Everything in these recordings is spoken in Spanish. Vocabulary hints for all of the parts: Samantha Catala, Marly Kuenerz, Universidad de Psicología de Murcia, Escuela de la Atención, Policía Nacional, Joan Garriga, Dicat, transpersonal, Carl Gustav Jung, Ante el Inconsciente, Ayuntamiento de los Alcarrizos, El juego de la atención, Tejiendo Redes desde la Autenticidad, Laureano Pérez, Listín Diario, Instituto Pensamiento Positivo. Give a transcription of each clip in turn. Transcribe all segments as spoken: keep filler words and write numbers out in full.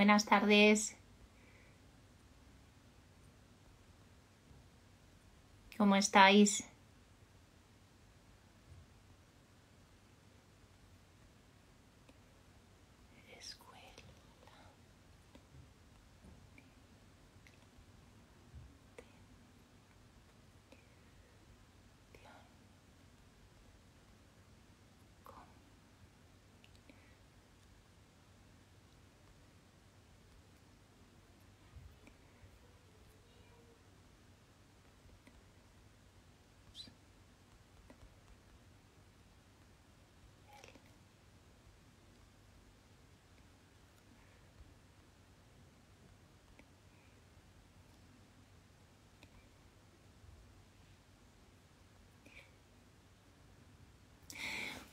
Buenas tardes. ¿Cómo estáis?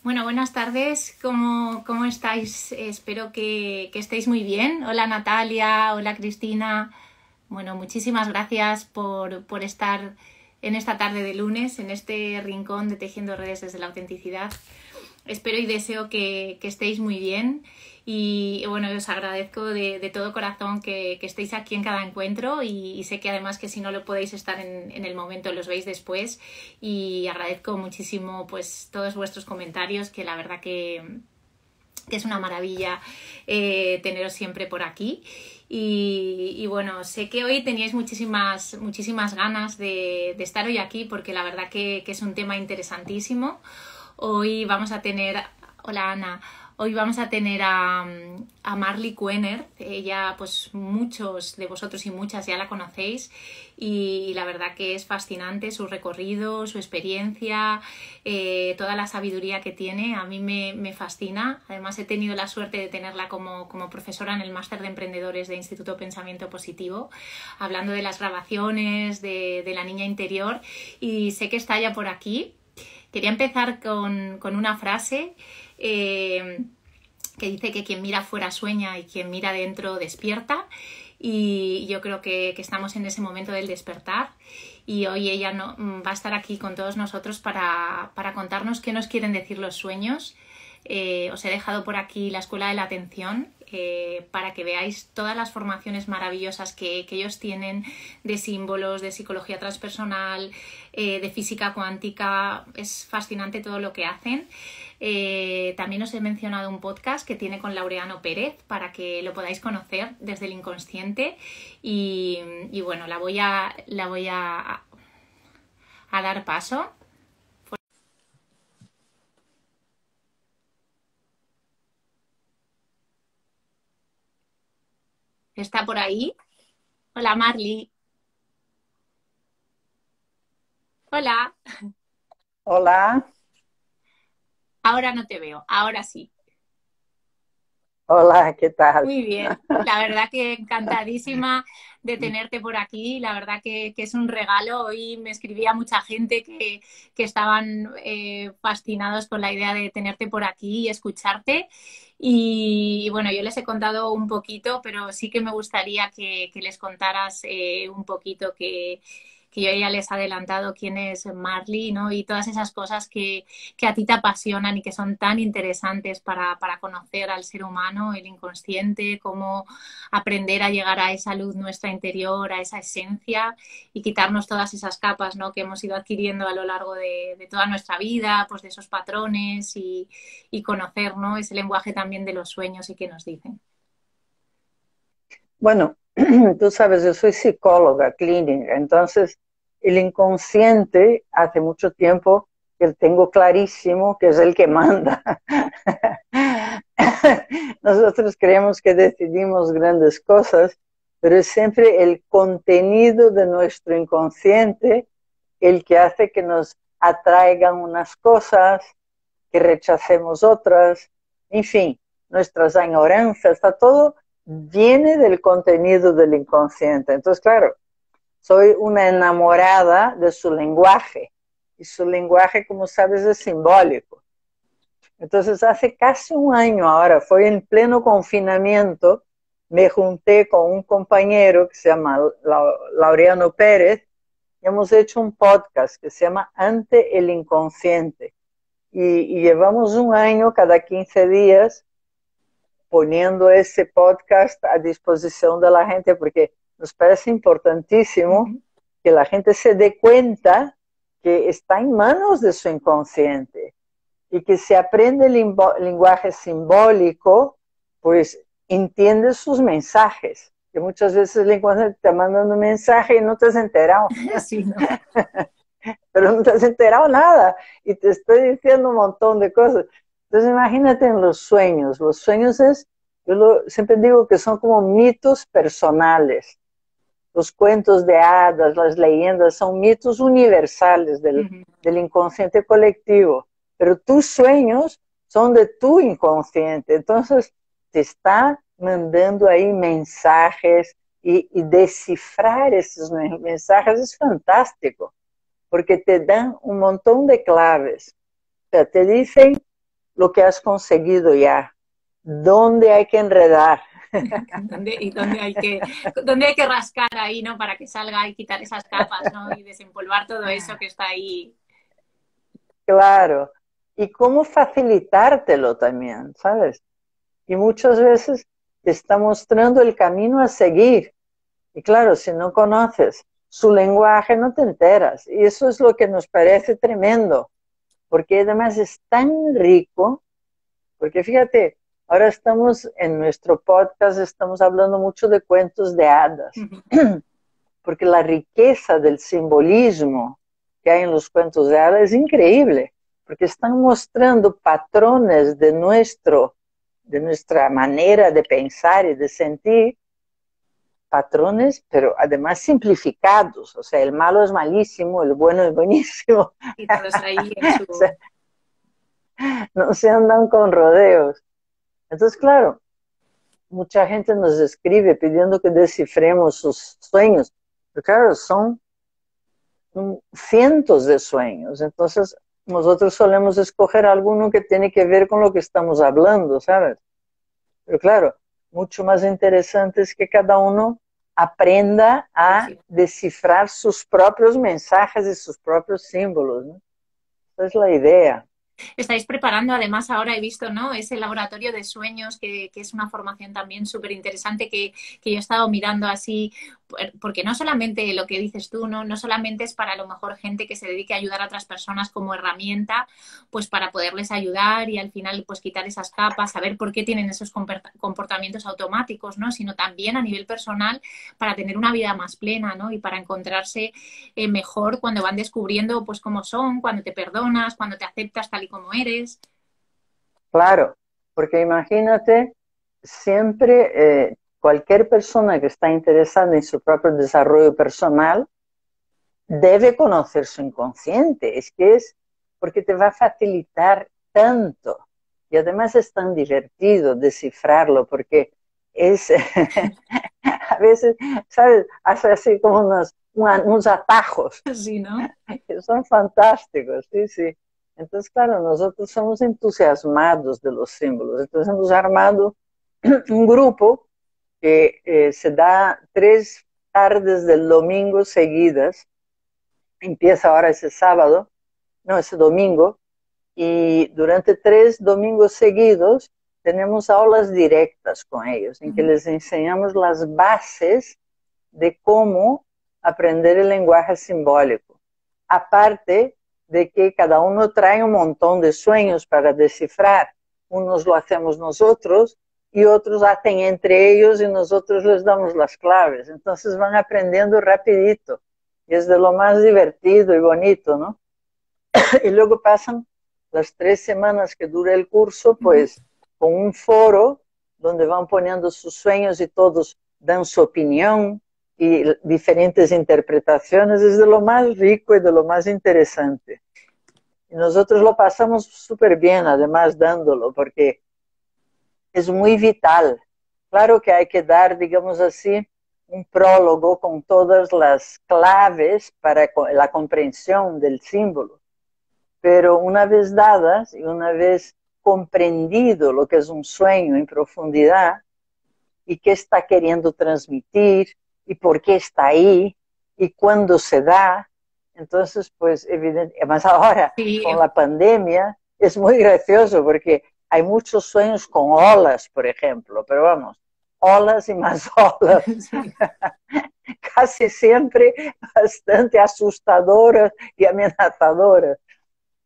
Bueno, buenas tardes, ¿cómo, cómo estáis? Espero que, que estéis muy bien. Hola Natalia, hola Cristina. Bueno, muchísimas gracias por, por estar en esta tarde de lunes, en este rincón de Tejiendo Redes desde la Autenticidad. Espero y deseo que, que estéis muy bien y bueno, os agradezco de, de todo corazón que, que estéis aquí en cada encuentro y, y sé que además que si no lo podéis estar en, en el momento, los veis después y agradezco muchísimo pues todos vuestros comentarios, que la verdad que, que es una maravilla eh, teneros siempre por aquí. Y, y bueno, sé que hoy teníais muchísimas, muchísimas ganas de, de estar hoy aquí porque la verdad que, que es un tema interesantísimo. Hoy vamos a tener, hola Ana, hoy vamos a tener a, a Marly Kuenerz. Ella, pues muchos de vosotros y muchas ya la conocéis y la verdad que es fascinante su recorrido, su experiencia, eh, toda la sabiduría que tiene. A mí me, me fascina. Además he tenido la suerte de tenerla como, como profesora en el máster de emprendedores de Instituto Pensamiento Positivo, hablando de las grabaciones, de, de la niña interior, y sé que está ya por aquí. Quería empezar con, con una frase eh, que dice que quien mira fuera sueña y quien mira dentro despierta, y yo creo que, que estamos en ese momento del despertar y hoy ella no, va a estar aquí con todos nosotros para, para contarnos qué nos quieren decir los sueños. Eh, os he dejado por aquí la Escuela de la Atención eh, para que veáis todas las formaciones maravillosas que, que ellos tienen de símbolos, de psicología transpersonal, eh, de física cuántica. Es fascinante todo lo que hacen. Eh, también os he mencionado un podcast que tiene con Laureano Pérez para que lo podáis conocer desde el inconsciente y, y bueno, la voy a, la voy a, a dar paso. ¿Está por ahí? Hola, Marly. Hola. Hola. Ahora no te veo, ahora sí. Hola, ¿qué tal? Muy bien, la verdad que encantadísima de tenerte por aquí, la verdad que, que es un regalo. Hoy me escribía mucha gente que, que estaban eh, fascinados con la idea de tenerte por aquí y escucharte. Y, y bueno, yo les he contado un poquito, pero sí que me gustaría que, que les contaras eh, un poquito que... que yo ya les he adelantado quién es Marly, ¿no? Y todas esas cosas que, que a ti te apasionan y que son tan interesantes para, para conocer al ser humano, el inconsciente, cómo aprender a llegar a esa luz nuestra interior, a esa esencia y quitarnos todas esas capas, ¿no? Que hemos ido adquiriendo a lo largo de, de toda nuestra vida, pues de esos patrones y, y conocer, ¿no? Ese lenguaje también de los sueños y qué nos dicen. Bueno, tú sabes, yo soy psicóloga clínica, entonces el inconsciente hace mucho tiempo que tengo clarísimo que es el que manda. Nosotros creemos que decidimos grandes cosas, pero es siempre el contenido de nuestro inconsciente el que hace que nos atraigan unas cosas, que rechacemos otras, en fin, nuestras añoranzas, está todo... viene del contenido del inconsciente. Entonces, claro, soy una enamorada de su lenguaje. Y su lenguaje, como sabes, es simbólico. Entonces, hace casi un año ahora, fue en pleno confinamiento, me junté con un compañero que se llama Laureano Pérez, y hemos hecho un podcast que se llama Ante el Inconsciente. Y, y llevamos un año, cada quince días, poniendo ese podcast a disposición de la gente, porque nos parece importantísimo uh-huh. que la gente se dé cuenta que está en manos de su inconsciente y que si aprende el lenguaje simbólico, pues entiende sus mensajes. Que muchas veces el inconsciente te manda un mensaje y no te has enterado. Sí, ¿no? Pero no te has enterado nada y te estoy diciendo un montón de cosas. Entonces imagínate en los sueños. Los sueños es, yo lo, siempre digo que son como mitos personales. Los cuentos de hadas, las leyendas, son mitos universales del, uh-huh. del inconsciente colectivo. Pero tus sueños son de tu inconsciente. Entonces te está mandando ahí mensajes y, y descifrar esos mensajes es fantástico. Porque te dan un montón de claves. O sea, te dicen lo que has conseguido ya, dónde hay que enredar. ¿Dónde, y dónde hay que, dónde hay que rascar ahí, ¿no? Para que salga y quitar esas capas, ¿no? Y desempolvar todo eso que está ahí. Claro. Y cómo facilitártelo también, ¿sabes? Y muchas veces te está mostrando el camino a seguir. Y claro, si no conoces su lenguaje, no te enteras. Y eso es lo que nos parece tremendo. Porque además es tan rico, porque fíjate, ahora estamos en nuestro podcast, estamos hablando mucho de cuentos de hadas, uh-huh. porque la riqueza del simbolismo que hay en los cuentos de hadas es increíble, porque están mostrando patrones de, nuestro, de nuestra manera de pensar y de sentir, patrones, pero además simplificados, o sea, el malo es malísimo, el bueno es buenísimo. Y todos ahí en su... o sea, no se andan con rodeos. Entonces, claro, mucha gente nos escribe pidiendo que descifremos sus sueños, pero claro, son cientos de sueños, entonces nosotros solemos escoger alguno que tiene que ver con lo que estamos hablando, ¿sabes? Pero claro, mucho más interesante es que cada uno aprenda a sí. descifrar sus propios mensajes y sus propios símbolos, ¿no? Esa es la idea. Estáis preparando, además, ahora he visto, ¿no? Ese laboratorio de sueños, que, que es una formación también súper interesante que, que yo he estado mirando así, porque no solamente lo que dices tú, ¿no? No solamente es para a lo mejor gente que se dedique a ayudar a otras personas como herramienta, pues para poderles ayudar y al final pues quitar esas capas, saber por qué tienen esos comportamientos automáticos, ¿no? Sino también a nivel personal para tener una vida más plena, ¿no? Y para encontrarse eh, mejor cuando van descubriendo pues cómo son, cuando te perdonas, cuando te aceptas tal y como eres. Claro, porque imagínate, siempre eh, cualquier persona que está interesada en su propio desarrollo personal debe conocer su inconsciente, es que es porque te va a facilitar tanto y además es tan divertido descifrarlo porque es a veces, ¿sabes? Hace así como unos, unos atajos. Sí, ¿no? Que son fantásticos, sí, sí. Entonces, claro, nosotros somos entusiasmados de los símbolos. Entonces hemos armado un grupo que eh, se da tres tardes del domingo seguidas. Empieza ahora ese sábado, no, ese domingo. Y durante tres domingos seguidos tenemos aulas directas con ellos, en que les enseñamos las bases de cómo aprender el lenguaje simbólico. Aparte de que cada uno trae un montón de sueños para descifrar. Unos lo hacemos nosotros y otros hacen entre ellos y nosotros les damos las claves. Entonces van aprendiendo rapidito. Y es de lo más divertido y bonito, ¿no? Y luego pasan las tres semanas que dura el curso, pues, con un foro donde van poniendo sus sueños y todos dan su opinión y diferentes interpretaciones. Es de lo más rico y de lo más interesante. Y nosotros lo pasamos súper bien, además, dándolo, porque es muy vital. Claro que hay que dar, digamos así, un prólogo con todas las claves para la comprensión del símbolo. Pero una vez dadas y una vez comprendido lo que es un sueño en profundidad y qué está queriendo transmitir, y por qué está ahí, y cuándo se da. Entonces, pues, evidente, además ahora, sí. con la pandemia, es muy gracioso, porque Hay muchos sueños con olas, por ejemplo, pero vamos, olas y más olas. Sí. Casi siempre bastante asustadoras y amenazadoras.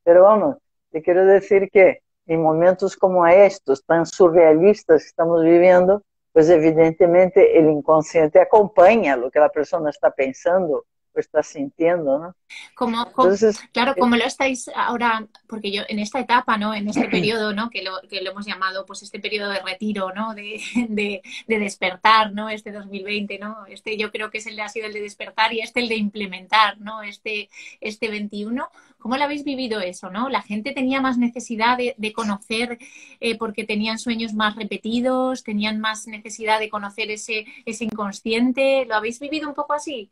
Pero vamos, te quiero decir que en momentos como estos, tan surrealistas que estamos viviendo, pues evidentemente el inconsciente acompaña lo que la persona está pensando o está sintiendo, ¿no? Como, como, Entonces, claro, como lo estáis ahora, porque yo en esta etapa, ¿no? En este periodo, ¿no? Que lo, que lo hemos llamado, pues este periodo de retiro, ¿no? De, de, de despertar, ¿no? Este dos mil veinte, ¿no? Este yo creo que es el, ha sido el de despertar y este el de implementar, ¿no? Este, este veintiuno. ¿Cómo lo habéis vivido eso, no? La gente tenía más necesidad de, de conocer eh, porque tenían sueños más repetidos, tenían más necesidad de conocer ese, ese inconsciente. ¿Lo habéis vivido un poco así?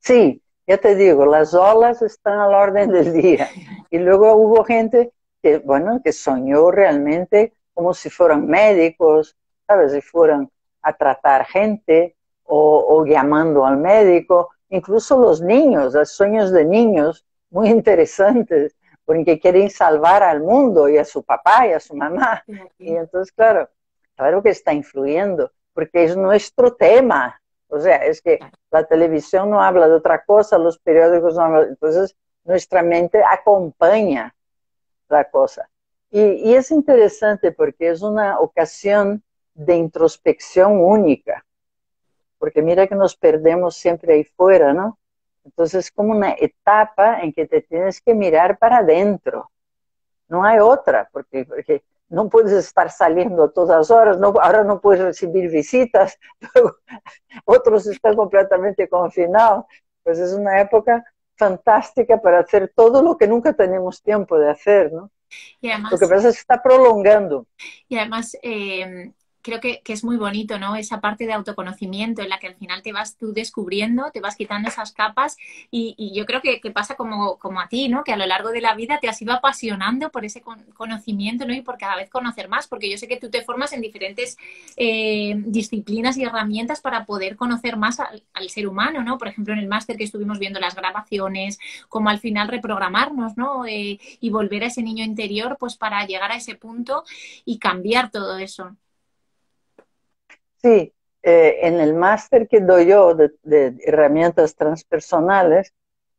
Sí, ya te digo, las olas están a la orden del día. Y luego hubo gente que, bueno, que soñó realmente como si fueran médicos, ¿sabes? Si fueran a tratar gente o, o llamando al médico. Incluso los niños, los sueños de niños muy interesantes, porque quieren salvar al mundo y a su papá y a su mamá. Y entonces, claro, claro que está influyendo, porque es nuestro tema. O sea, es que la televisión no habla de otra cosa, los periódicos no hablan. Entonces, nuestra mente acompaña la cosa. Y, y es interesante porque es una ocasión de introspección única. Porque mira que nos perdemos siempre ahí fuera, ¿no? Entonces, es como una etapa en que te tienes que mirar para adentro. No hay otra, porque... porque no puedes estar saliendo a todas horas, no, ahora no puedes recibir visitas, otros están completamente confinados. Pues es una época fantástica para hacer todo lo que nunca tenemos tiempo de hacer, ¿no? Y además, lo que pasa es que está prolongando. Y además... Eh... creo que, que es muy bonito, ¿no? Esa parte de autoconocimiento en la que al final te vas tú descubriendo, te vas quitando esas capas y, y yo creo que, que pasa como, como a ti, ¿no? Que a lo largo de la vida te has ido apasionando por ese con, conocimiento, ¿no? Y por cada vez conocer más, porque yo sé que tú te formas en diferentes eh, disciplinas y herramientas para poder conocer más al, al ser humano, ¿no? Por ejemplo, en el máster que estuvimos viendo las grabaciones, cómo al final reprogramarnos, ¿no? Eh, y volver a ese niño interior, pues para llegar a ese punto y cambiar todo eso. Sí, eh, en el máster que doy yo de, de herramientas transpersonales,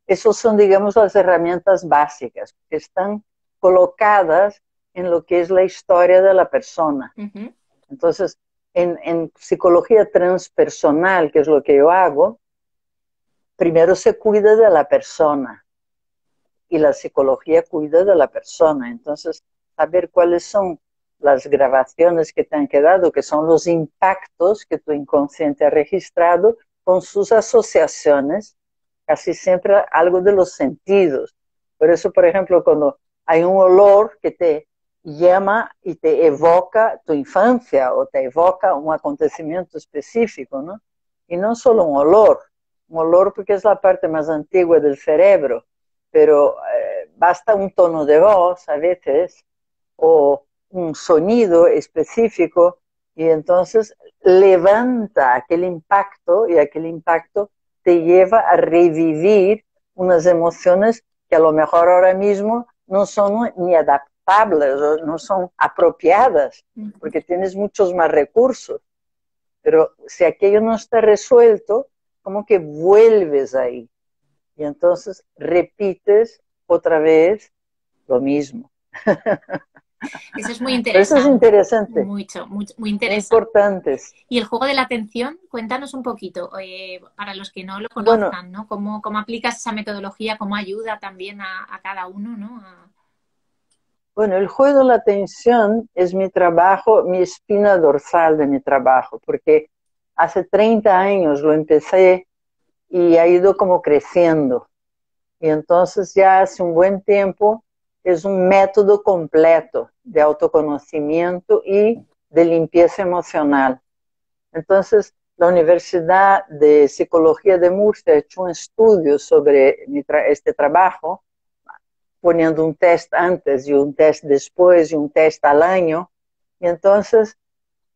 esos son, digamos, las herramientas básicas, que están colocadas en lo que es la historia de la persona. Uh-huh. Entonces, en, en psicología transpersonal, que es lo que yo hago, primero se cuida de la persona y la psicología cuida de la persona. Entonces, saber cuáles son las grabaciones que te han quedado, que son los impactos que tu inconsciente ha registrado con sus asociaciones, casi siempre algo de los sentidos. Por eso, por ejemplo, cuando hay un olor que te llama y te evoca tu infancia o te evoca un acontecimiento específico, ¿no? Y no solo un olor, un olor porque es la parte más antigua del cerebro, pero eh, basta un tono de voz a veces o un sonido específico y entonces levanta aquel impacto y aquel impacto te lleva a revivir unas emociones que a lo mejor ahora mismo no son ni adaptables, no son apropiadas, porque tienes muchos más recursos. Pero si aquello no está resuelto, como que vuelves ahí y entonces repites otra vez lo mismo. Eso es muy interesante. Eso es interesante. Mucho, mucho, muy interesante. Importantes. Y el juego de la atención, cuéntanos un poquito, eh, para los que no lo conozcan, bueno, ¿no? ¿Cómo, cómo aplicas esa metodología, cómo ayuda también a, a cada uno, ¿no? A... Bueno, el juego de la atención es mi trabajo, mi espina dorsal de mi trabajo, porque hace treinta años lo empecé y ha ido como creciendo. Y entonces ya hace un buen tiempo... es un método completo de autoconocimiento y de limpieza emocional. Entonces, la Universidad de Psicología de Murcia ha hecho un estudio sobre este trabajo, poniendo un test antes y un test después y un test al año, y entonces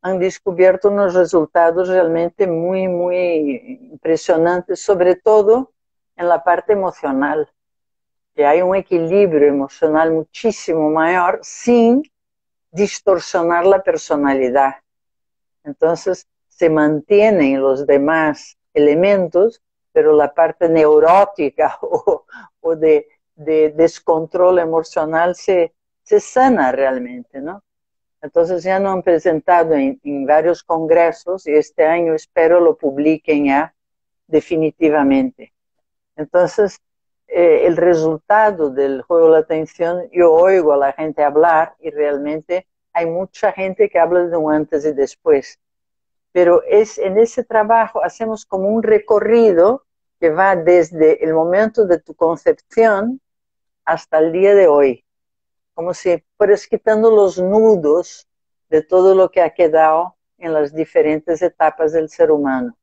han descubierto unos resultados realmente muy, muy impresionantes, sobre todo en la parte emocional. que hay un equilibrio emocional muchísimo mayor sin distorsionar la personalidad. Entonces se mantienen los demás elementos, pero la parte neurótica o, o de, de descontrol emocional se, se sana realmente, ¿no? Entonces ya nos han presentado en, en varios congresos y este año espero lo publiquen ya definitivamente. Entonces eh, el resultado del juego de la atención, yo oigo a la gente hablar y realmente hay mucha gente que habla de un antes y después. Pero es, en ese trabajo hacemos como un recorrido que va desde el momento de tu concepción hasta el día de hoy. Como si fueras quitando los nudos de todo lo que ha quedado en las diferentes etapas del ser humano.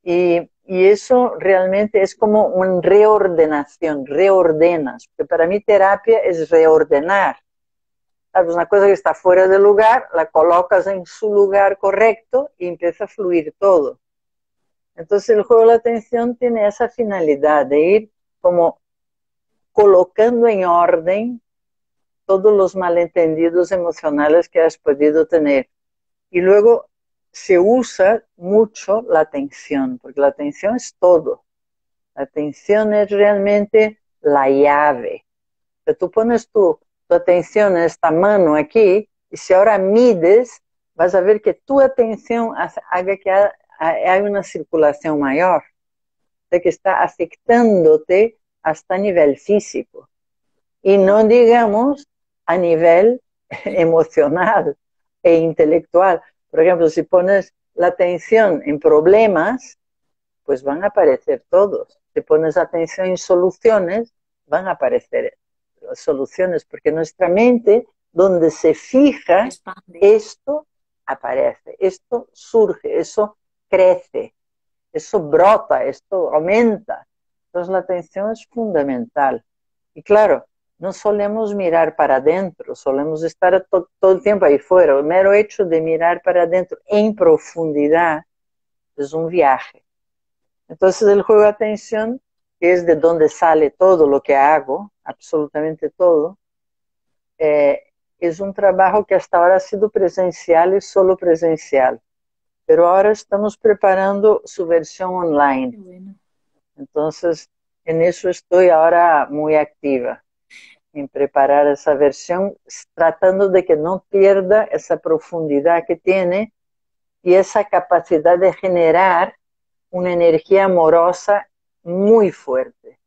Y, y eso realmente es como una reordenación, reordenas. Porque para mí terapia es reordenar. ¿Sabes? Una cosa que está fuera de lugar, la colocas en su lugar correcto y empieza a fluir todo. Entonces el juego de la atención tiene esa finalidad de ir como colocando en orden todos los malentendidos emocionales que has podido tener. Y luego se usa mucho la atención, porque la atención es todo. La atención es realmente la llave. O sea, tú pones tu, tu atención en esta mano aquí, y si ahora mides, vas a ver que tu atención haga que haya una circulación mayor, de que está afectándote hasta a nivel físico. Y no digamos a nivel emocional e intelectual. Por ejemplo, si pones la atención en problemas, pues van a aparecer todos. Si pones atención en soluciones, van a aparecer las soluciones, porque nuestra mente, donde se fija, esto aparece, esto surge, eso crece, eso brota, esto aumenta. Entonces la atención es fundamental. Y claro, no solemos mirar para adentro, solemos estar to todo el tiempo ahí fuera. El mero hecho de mirar para adentro en profundidad es un viaje. Entonces el juego de atención, que es de donde sale todo lo que hago, absolutamente todo, eh, es un trabajo que hasta ahora ha sido presencial y solo presencial. Pero ahora estamos preparando su versión online. Entonces en eso estoy ahora muy activa, en preparar esa versión, tratando de que no pierda esa profundidad que tiene y esa capacidad de generar una energía amorosa muy fuerte.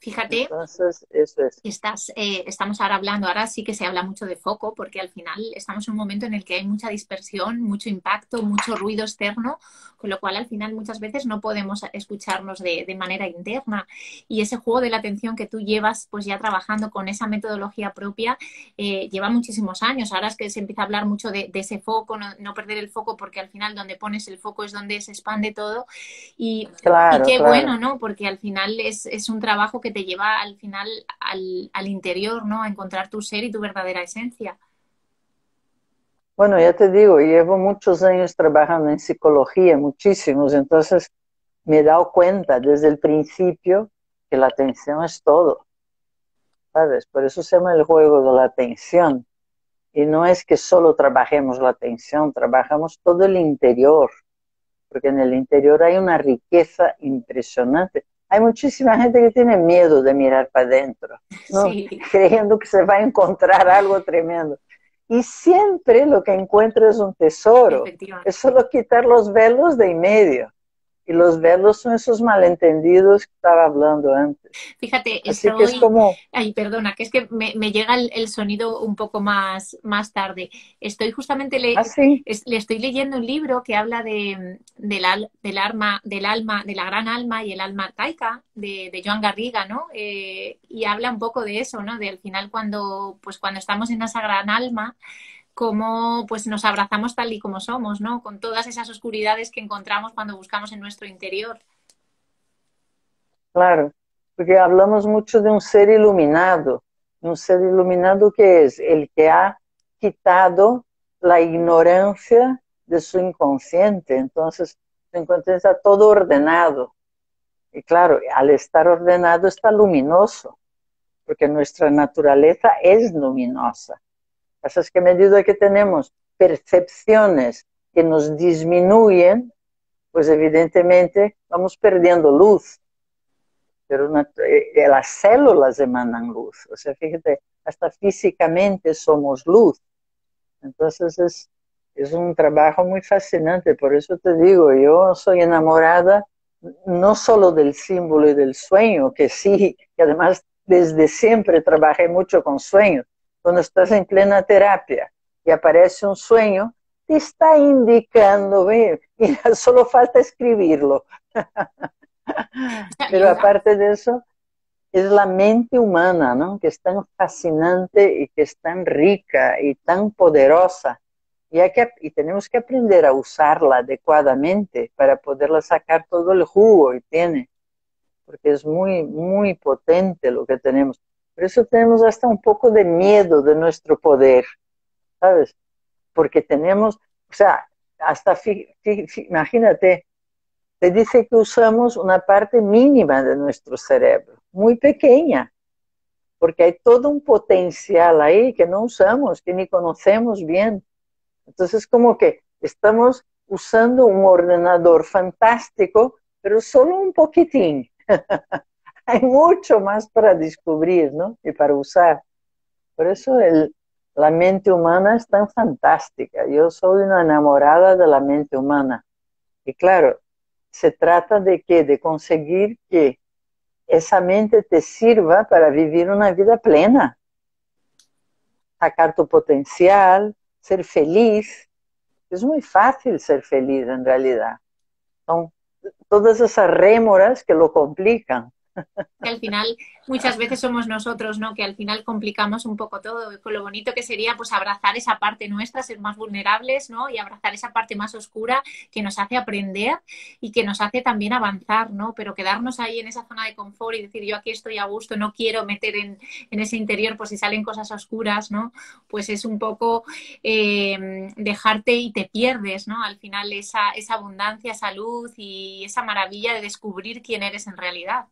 Fíjate, entonces, eso es. Estás, eh, estamos ahora hablando, ahora sí que se habla mucho de foco, porque al final estamos en un momento en el que hay mucha dispersión, mucho impacto, mucho ruido externo, con lo cual al final muchas veces no podemos escucharnos de, de manera interna. Y ese juego de la atención que tú llevas, pues ya trabajando con esa metodología propia, eh, lleva muchísimos años. Ahora es que se empieza a hablar mucho de, de ese foco, no, no perder el foco, porque al final donde pones el foco es donde se expande todo. Y, claro, y qué claro. Bueno, ¿no? Porque al final es, es un trabajo que que te lleva al final al, al interior, ¿no? A encontrar tu ser y tu verdadera esencia. Bueno, ya te digo, llevo muchos años trabajando en psicología, muchísimos, entonces me he dado cuenta desde el principio que la atención es todo, ¿sabes? Por eso se llama el juego de la atención. Y no es que solo trabajemos la atención, trabajamos todo el interior, porque en el interior hay una riqueza impresionante. Hay muchísima gente que tiene miedo de mirar para adentro, ¿no? Sí. Creyendo que se va a encontrar algo tremendo. Y siempre lo que encuentra es un tesoro. Es solo quitar los velos de en medio. Y los velos son esos malentendidos que estaba hablando antes. Fíjate, estoy... Así que es como... Ay, perdona, que es que me, me llega el, el sonido un poco más, más tarde. Estoy justamente... Le... ¿Ah, sí? es, le estoy leyendo un libro que habla de, de la, del, arma, del alma, de la gran alma y el alma arcaica, de, de Joan Garriga, ¿no? Eh, y habla un poco de eso, ¿no? De al final cuando, pues cuando estamos en esa gran alma... cómo pues nos abrazamos tal y como somos, ¿no? Con todas esas oscuridades que encontramos cuando buscamos en nuestro interior. Claro, porque hablamos mucho de un ser iluminado, un ser iluminado que es el que ha quitado la ignorancia de su inconsciente, entonces su inconsciente está todo ordenado, y claro, al estar ordenado está luminoso, porque nuestra naturaleza es luminosa. Lo que pasa es que a medida que tenemos percepciones que nos disminuyen, pues evidentemente vamos perdiendo luz. Pero una, las células emanan luz. O sea, fíjate, hasta físicamente somos luz. Entonces es, es un trabajo muy fascinante. Por eso te digo, yo soy enamorada no solo del símbolo y del sueño, que sí, que además desde siempre trabajé mucho con sueños. Cuando estás en plena terapia y aparece un sueño, te está indicando, ve, mira, solo falta escribirlo. Pero aparte de eso, es la mente humana, ¿no? Que es tan fascinante y que es tan rica y tan poderosa. Y, hay que, y tenemos que aprender a usarla adecuadamente para poderla sacar todo el jugo que tiene. Porque es muy, muy potente lo que tenemos. Por eso tenemos hasta un poco de miedo de nuestro poder, ¿sabes? Porque tenemos, o sea, hasta, fi, fi, fi, imagínate, te dice que usamos una parte mínima de nuestro cerebro, muy pequeña, porque hay todo un potencial ahí que no usamos, que ni conocemos bien. Entonces, como que estamos usando un ordenador fantástico, pero solo un poquitín. Hay mucho más para descubrir, ¿no? Y para usar. Por eso el, la mente humana es tan fantástica. Yo soy una enamorada de la mente humana. Y claro, se trata de que de conseguir que esa mente te sirva para vivir una vida plena, sacar tu potencial, ser feliz. Es muy fácil ser feliz en realidad. Son todas esas rémoras que lo complican. Que al final muchas veces somos nosotros, ¿no? Que al final complicamos un poco todo. Y con lo bonito que sería, pues, abrazar esa parte nuestra, ser más vulnerables, ¿no? Y abrazar esa parte más oscura que nos hace aprender y que nos hace también avanzar, ¿no? Pero quedarnos ahí en esa zona de confort y decir, yo aquí estoy a gusto, no quiero meter en, en ese interior, pues si salen cosas oscuras, ¿no? Pues es un poco eh, dejarte y te pierdes, ¿no? Al final esa, esa abundancia, esa luz y esa maravilla de descubrir quién eres en realidad.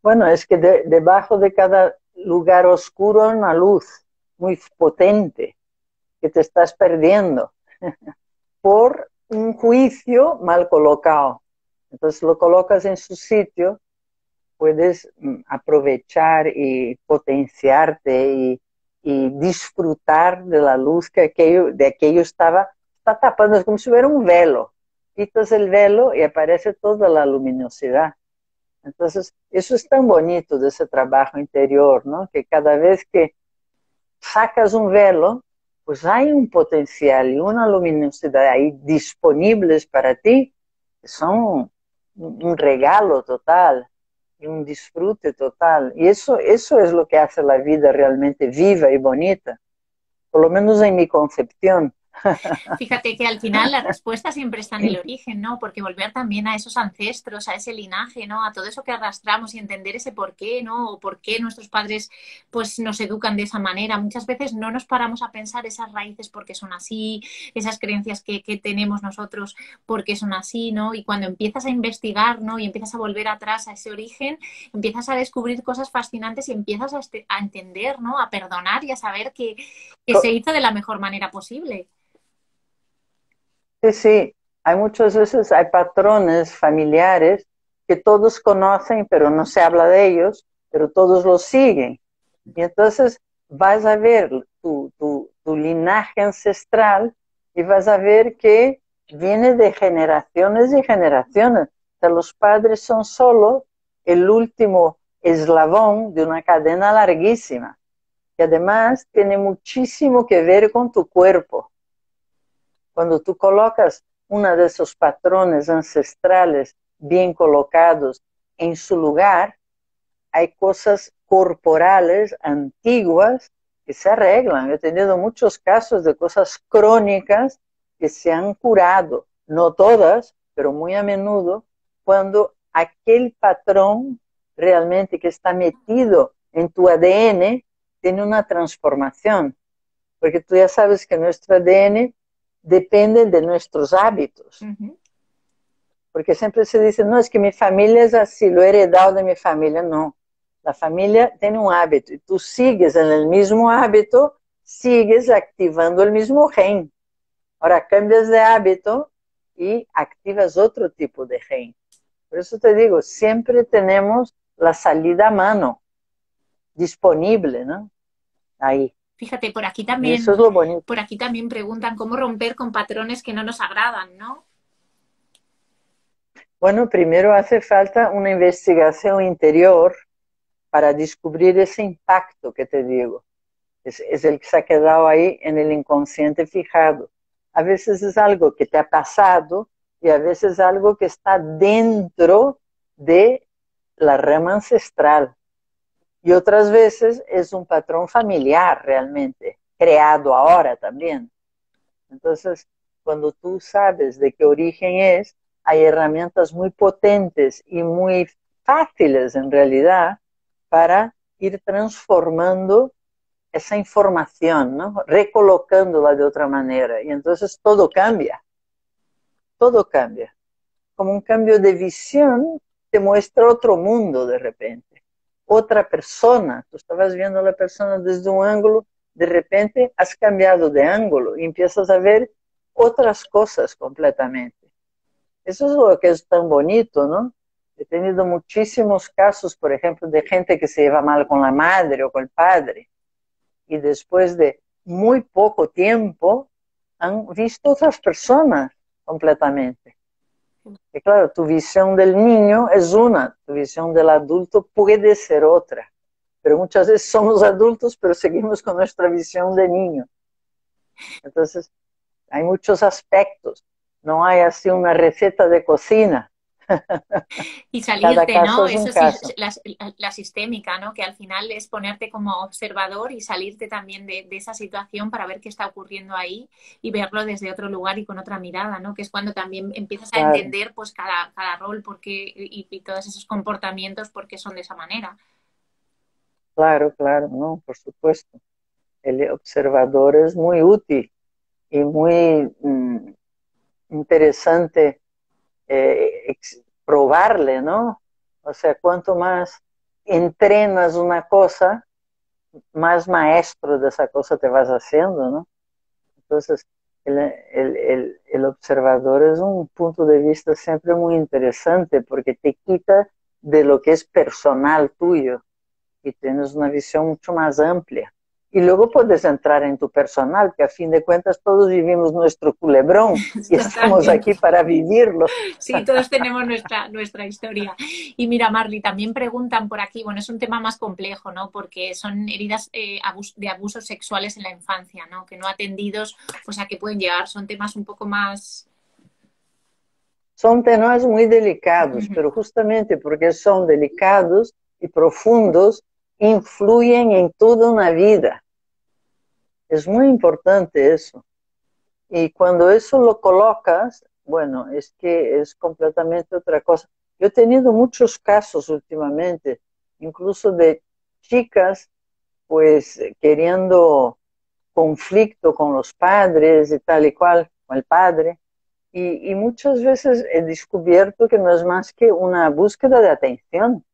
Bueno, es que de, debajo de cada lugar oscuro hay una luz muy potente que te estás perdiendo por un juicio mal colocado. Entonces lo colocas en su sitio, puedes aprovechar y potenciarte y, y disfrutar de la luz que aquello, de aquello estaba está tapando. Es como si hubiera un velo. Quitas el velo y aparece toda la luminosidad. Entonces, eso es tan bonito de ese trabajo interior, ¿no? Que cada vez que sacas un velo, pues hay un potencial y una luminosidad ahí disponibles para ti, que son un regalo total y un disfrute total. Y eso, eso es lo que hace la vida realmente viva y bonita, por lo menos en mi concepción. Fíjate que al final la respuesta siempre está en el origen, ¿no? Porque volver también a esos ancestros, a ese linaje, ¿no? A todo eso que arrastramos y entender ese por qué, ¿no? O por qué nuestros padres pues nos educan de esa manera. Muchas veces no nos paramos a pensar esas raíces porque son así, esas creencias que, que tenemos nosotros porque son así, ¿no? Y cuando empiezas a investigar, ¿no? Y empiezas a volver atrás a ese origen, empiezas a descubrir cosas fascinantes y empiezas a, este, a entender, ¿no? A perdonar y a saber que, que se hizo de la mejor manera posible. Sí, sí, hay muchas veces, hay patrones familiares que todos conocen, pero no se habla de ellos, pero todos los siguen. Y entonces vas a ver tu, tu, tu linaje ancestral y vas a ver que viene de generaciones y generaciones. O sea, los padres son solo el último eslabón de una cadena larguísima, que además tiene muchísimo que ver con tu cuerpo. Cuando tú colocas uno de esos patrones ancestrales bien colocados en su lugar, hay cosas corporales antiguas que se arreglan. Yo he tenido muchos casos de cosas crónicas que se han curado, no todas, pero muy a menudo, cuando aquel patrón realmente que está metido en tu A D N tiene una transformación. Porque tú ya sabes que nuestro A D N dependen de nuestros hábitos. Uh-huh. Porque siempre se dice, no, es que mi familia es así, lo he heredado de mi familia. No, La familia tiene un hábito y tú sigues en el mismo hábito, sigues activando el mismo gen. Ahora cambias de hábito y activas otro tipo de gen. Por eso te digo, siempre tenemos la salida a mano, disponible, ¿no? Ahí. Fíjate, por aquí también, eso es lo bonito. Por aquí también preguntan cómo romper con patrones que no nos agradan, ¿no? Bueno, primero hace falta una investigación interior para descubrir ese impacto que te digo. Es, es el que se ha quedado ahí en el inconsciente fijado. A veces es algo que te ha pasado y a veces es algo que está dentro de la rama ancestral. Y otras veces es un patrón familiar realmente, creado ahora también. Entonces, cuando tú sabes de qué origen es, hay herramientas muy potentes y muy fáciles en realidad para ir transformando esa información, ¿no? Recolocándola de otra manera. Y entonces todo cambia. Todo cambia. Como un cambio de visión, te muestra otro mundo de repente. Otra persona. Tú estabas viendo a la persona desde un ángulo, de repente has cambiado de ángulo y empiezas a ver otras cosas completamente. Eso es lo que es tan bonito, ¿no? He tenido muchísimos casos, por ejemplo, de gente que se lleva mal con la madre o con el padre. Y después de muy poco tiempo, han visto otras personas completamente. Y claro, tu visión del niño es una, tu visión del adulto puede ser otra. Pero muchas veces somos adultos, pero seguimos con nuestra visión de niño. Entonces, hay muchos aspectos. No hay así una receta de cocina. Y salirte, ¿no? Eso sí, la, la sistémica, ¿no? Que al final es ponerte como observador y salirte también de, de esa situación para ver qué está ocurriendo ahí y verlo desde otro lugar y con otra mirada, ¿no? Que es cuando también empiezas a entender pues cada, cada rol por qué, y, y todos esos comportamientos por qué son de esa manera. Claro, claro, no, por supuesto. El observador es muy útil y muy mmm, interesante. Eh, probarle, ¿no? O sea, cuanto más entrenas una cosa, más maestro de esa cosa te vas haciendo, ¿no? Entonces, el, el, el, el observador es un punto de vista siempre muy interesante porque te quita de lo que es personal tuyo y tienes una visión mucho más amplia. Y luego puedes entrar en tu personal, que a fin de cuentas todos vivimos nuestro culebrón y estamos aquí para vivirlo. Sí, todos tenemos nuestra, nuestra historia. Y mira, Marly, también preguntan por aquí, bueno, es un tema más complejo, ¿no? Porque son heridas eh, abus- de abusos sexuales en la infancia, ¿no? Que no atendidos, pues a qué pueden llegar, son temas un poco más... Son temas muy delicados, uh-huh. Pero justamente porque son delicados y profundos, influyen en toda una vida. Es muy importante eso. Y cuando eso lo colocas, bueno, es que es completamente otra cosa. Yo he tenido muchos casos últimamente, incluso de chicas, pues, queriendo conflicto con los padres y tal y cual, con el padre. Y, y muchas veces he descubierto que no es más que una búsqueda de atención.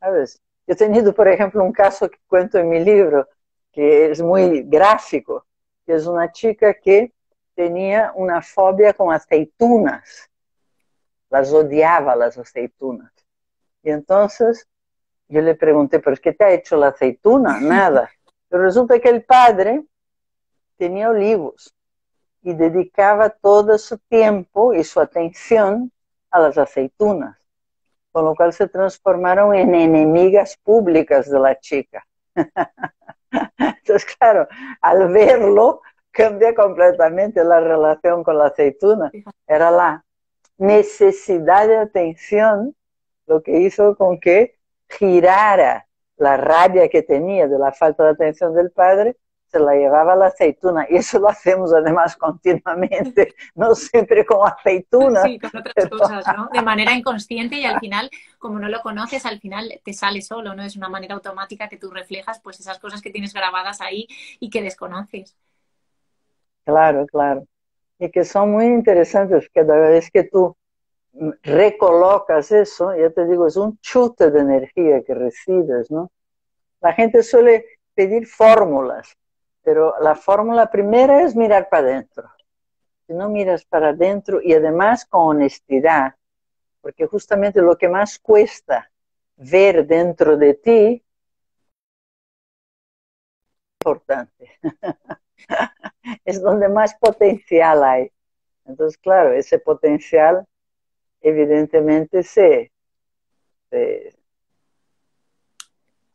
¿Sabes? Yo he tenido, por ejemplo, un caso que cuento en mi libro, que es muy gráfico, que es una chica que tenía una fobia con aceitunas. Las odiaba las aceitunas. Y entonces yo le pregunté, ¿pero qué te ha hecho la aceituna? Nada. Pero resulta que el padre tenía olivos y dedicaba todo su tiempo y su atención a las aceitunas, con lo cual se transformaron en enemigas públicas de la chica. Entonces, claro, al verlo, cambia completamente la relación con la aceituna. Era la necesidad de atención lo que hizo con que girara la rabia que tenía de la falta de atención del padre, se la llevaba a la aceituna. Y eso lo hacemos además continuamente, no siempre con aceitunas. Sí, con otras pero... cosas, ¿no? De manera inconsciente y al final, como no lo conoces, al final te sale solo, ¿no? Es una manera automática que tú reflejas pues esas cosas que tienes grabadas ahí y que desconoces. Claro, claro. Y que son muy interesantes, que cada vez que tú recolocas eso, ya te digo, es un chute de energía que recibes, ¿no? La gente suele pedir fórmulas, pero la fórmula primera es mirar para adentro. Si no miras para adentro, y además con honestidad, porque justamente lo que más cuesta ver dentro de ti es importante. Es donde más potencial hay. Entonces, claro, ese potencial evidentemente se, se,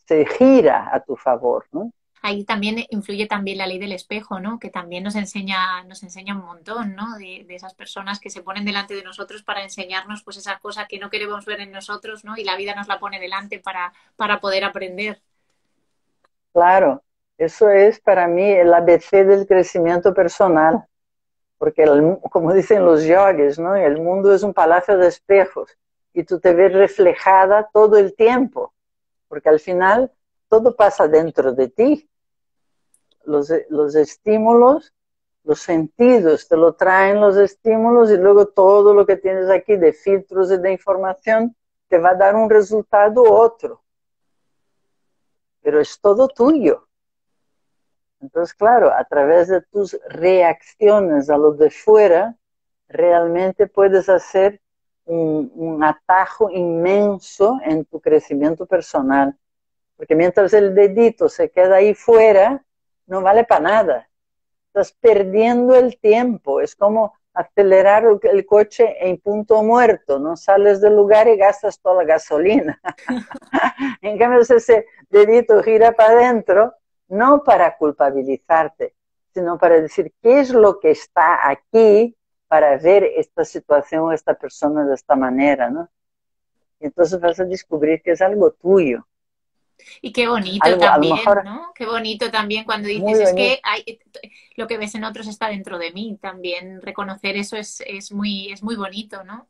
se gira a tu favor, ¿no? Ahí también influye también la ley del espejo, ¿no? Que también nos enseña, nos enseña un montón, ¿no? De, de esas personas que se ponen delante de nosotros para enseñarnos pues esa cosa que no queremos ver en nosotros, ¿no? Y la vida nos la pone delante para, para poder aprender. Claro, eso es para mí el A B C del crecimiento personal. Porque, el, como dicen los yogis, ¿no? El mundo es un palacio de espejos y tú te ves reflejada todo el tiempo. Porque al final todo pasa dentro de ti. Los, los estímulos, los sentidos te lo traen los estímulos y luego todo lo que tienes aquí de filtros y de información te va a dar un resultado u otro. Pero es todo tuyo. Entonces, claro, a través de tus reacciones a lo de fuera, realmente puedes hacer un, un atajo inmenso en tu crecimiento personal. Porque mientras el dedito se queda ahí fuera, no vale para nada. Estás perdiendo el tiempo. Es como acelerar el coche en punto muerto. No sales del lugar y gastas toda la gasolina. En cambio, si ese dedito gira para adentro, no para culpabilizarte, sino para decir qué es lo que está aquí para ver esta situación o esta persona de esta manera, ¿no? Y entonces vas a descubrir que es algo tuyo. Y qué bonito algo, también, mejor, ¿no? Qué bonito también cuando dices, es que hay, lo que ves en otros está dentro de mí. También reconocer eso es, es, muy, es muy bonito, ¿no?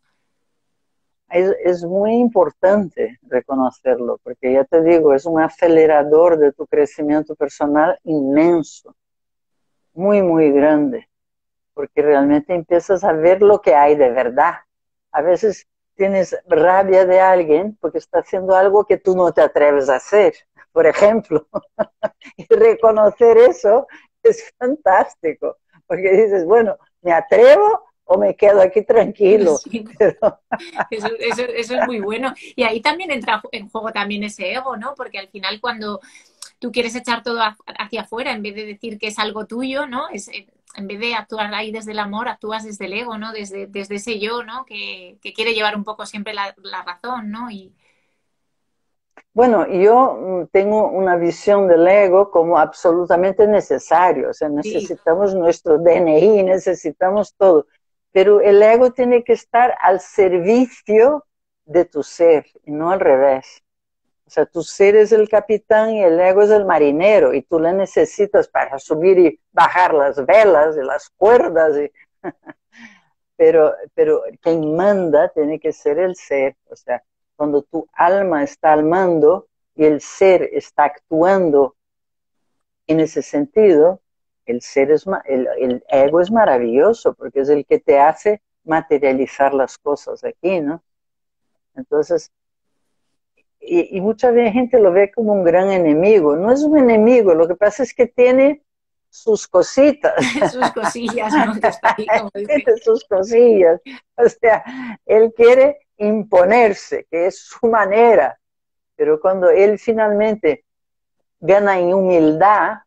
Es, es muy importante reconocerlo, porque ya te digo, es un acelerador de tu crecimiento personal inmenso, muy, muy grande, porque realmente empiezas a ver lo que hay de verdad. A veces tienes rabia de alguien porque está haciendo algo que tú no te atreves a hacer, por ejemplo. Y reconocer eso es fantástico, porque dices, bueno, me atrevo, o me quedo aquí tranquilo. Sí, pero... eso, eso, eso es muy bueno. Y ahí también entra en juego también ese ego, ¿no? Porque al final cuando tú quieres echar todo hacia afuera, en vez de decir que es algo tuyo, ¿no? Es, en vez de actuar ahí desde el amor, actúas desde el ego, ¿no? Desde, desde ese yo, ¿no? Que, que quiere llevar un poco siempre la, la razón, ¿no? Y... Bueno, yo tengo una visión del ego como absolutamente necesario. O sea, necesitamos sí. nuestro D N I, necesitamos todo. Pero el ego tiene que estar al servicio de tu ser, y no al revés. O sea, tu ser es el capitán y el ego es el marinero, y tú le necesitas para subir y bajar las velas y las cuerdas. Y... pero, pero quien manda tiene que ser el ser. O sea, cuando tu alma está al mando y el ser está actuando en ese sentido, El, ser es, el, el ego es maravilloso porque es el que te hace materializar las cosas aquí, ¿no? Entonces, y, y mucha gente lo ve como un gran enemigo. No es un enemigo, lo que pasa es que tiene sus cositas. Sus cosillas, ¿no? Tiene sus cosillas. O sea, él quiere imponerse, que es su manera. Pero cuando él finalmente gana en humildad,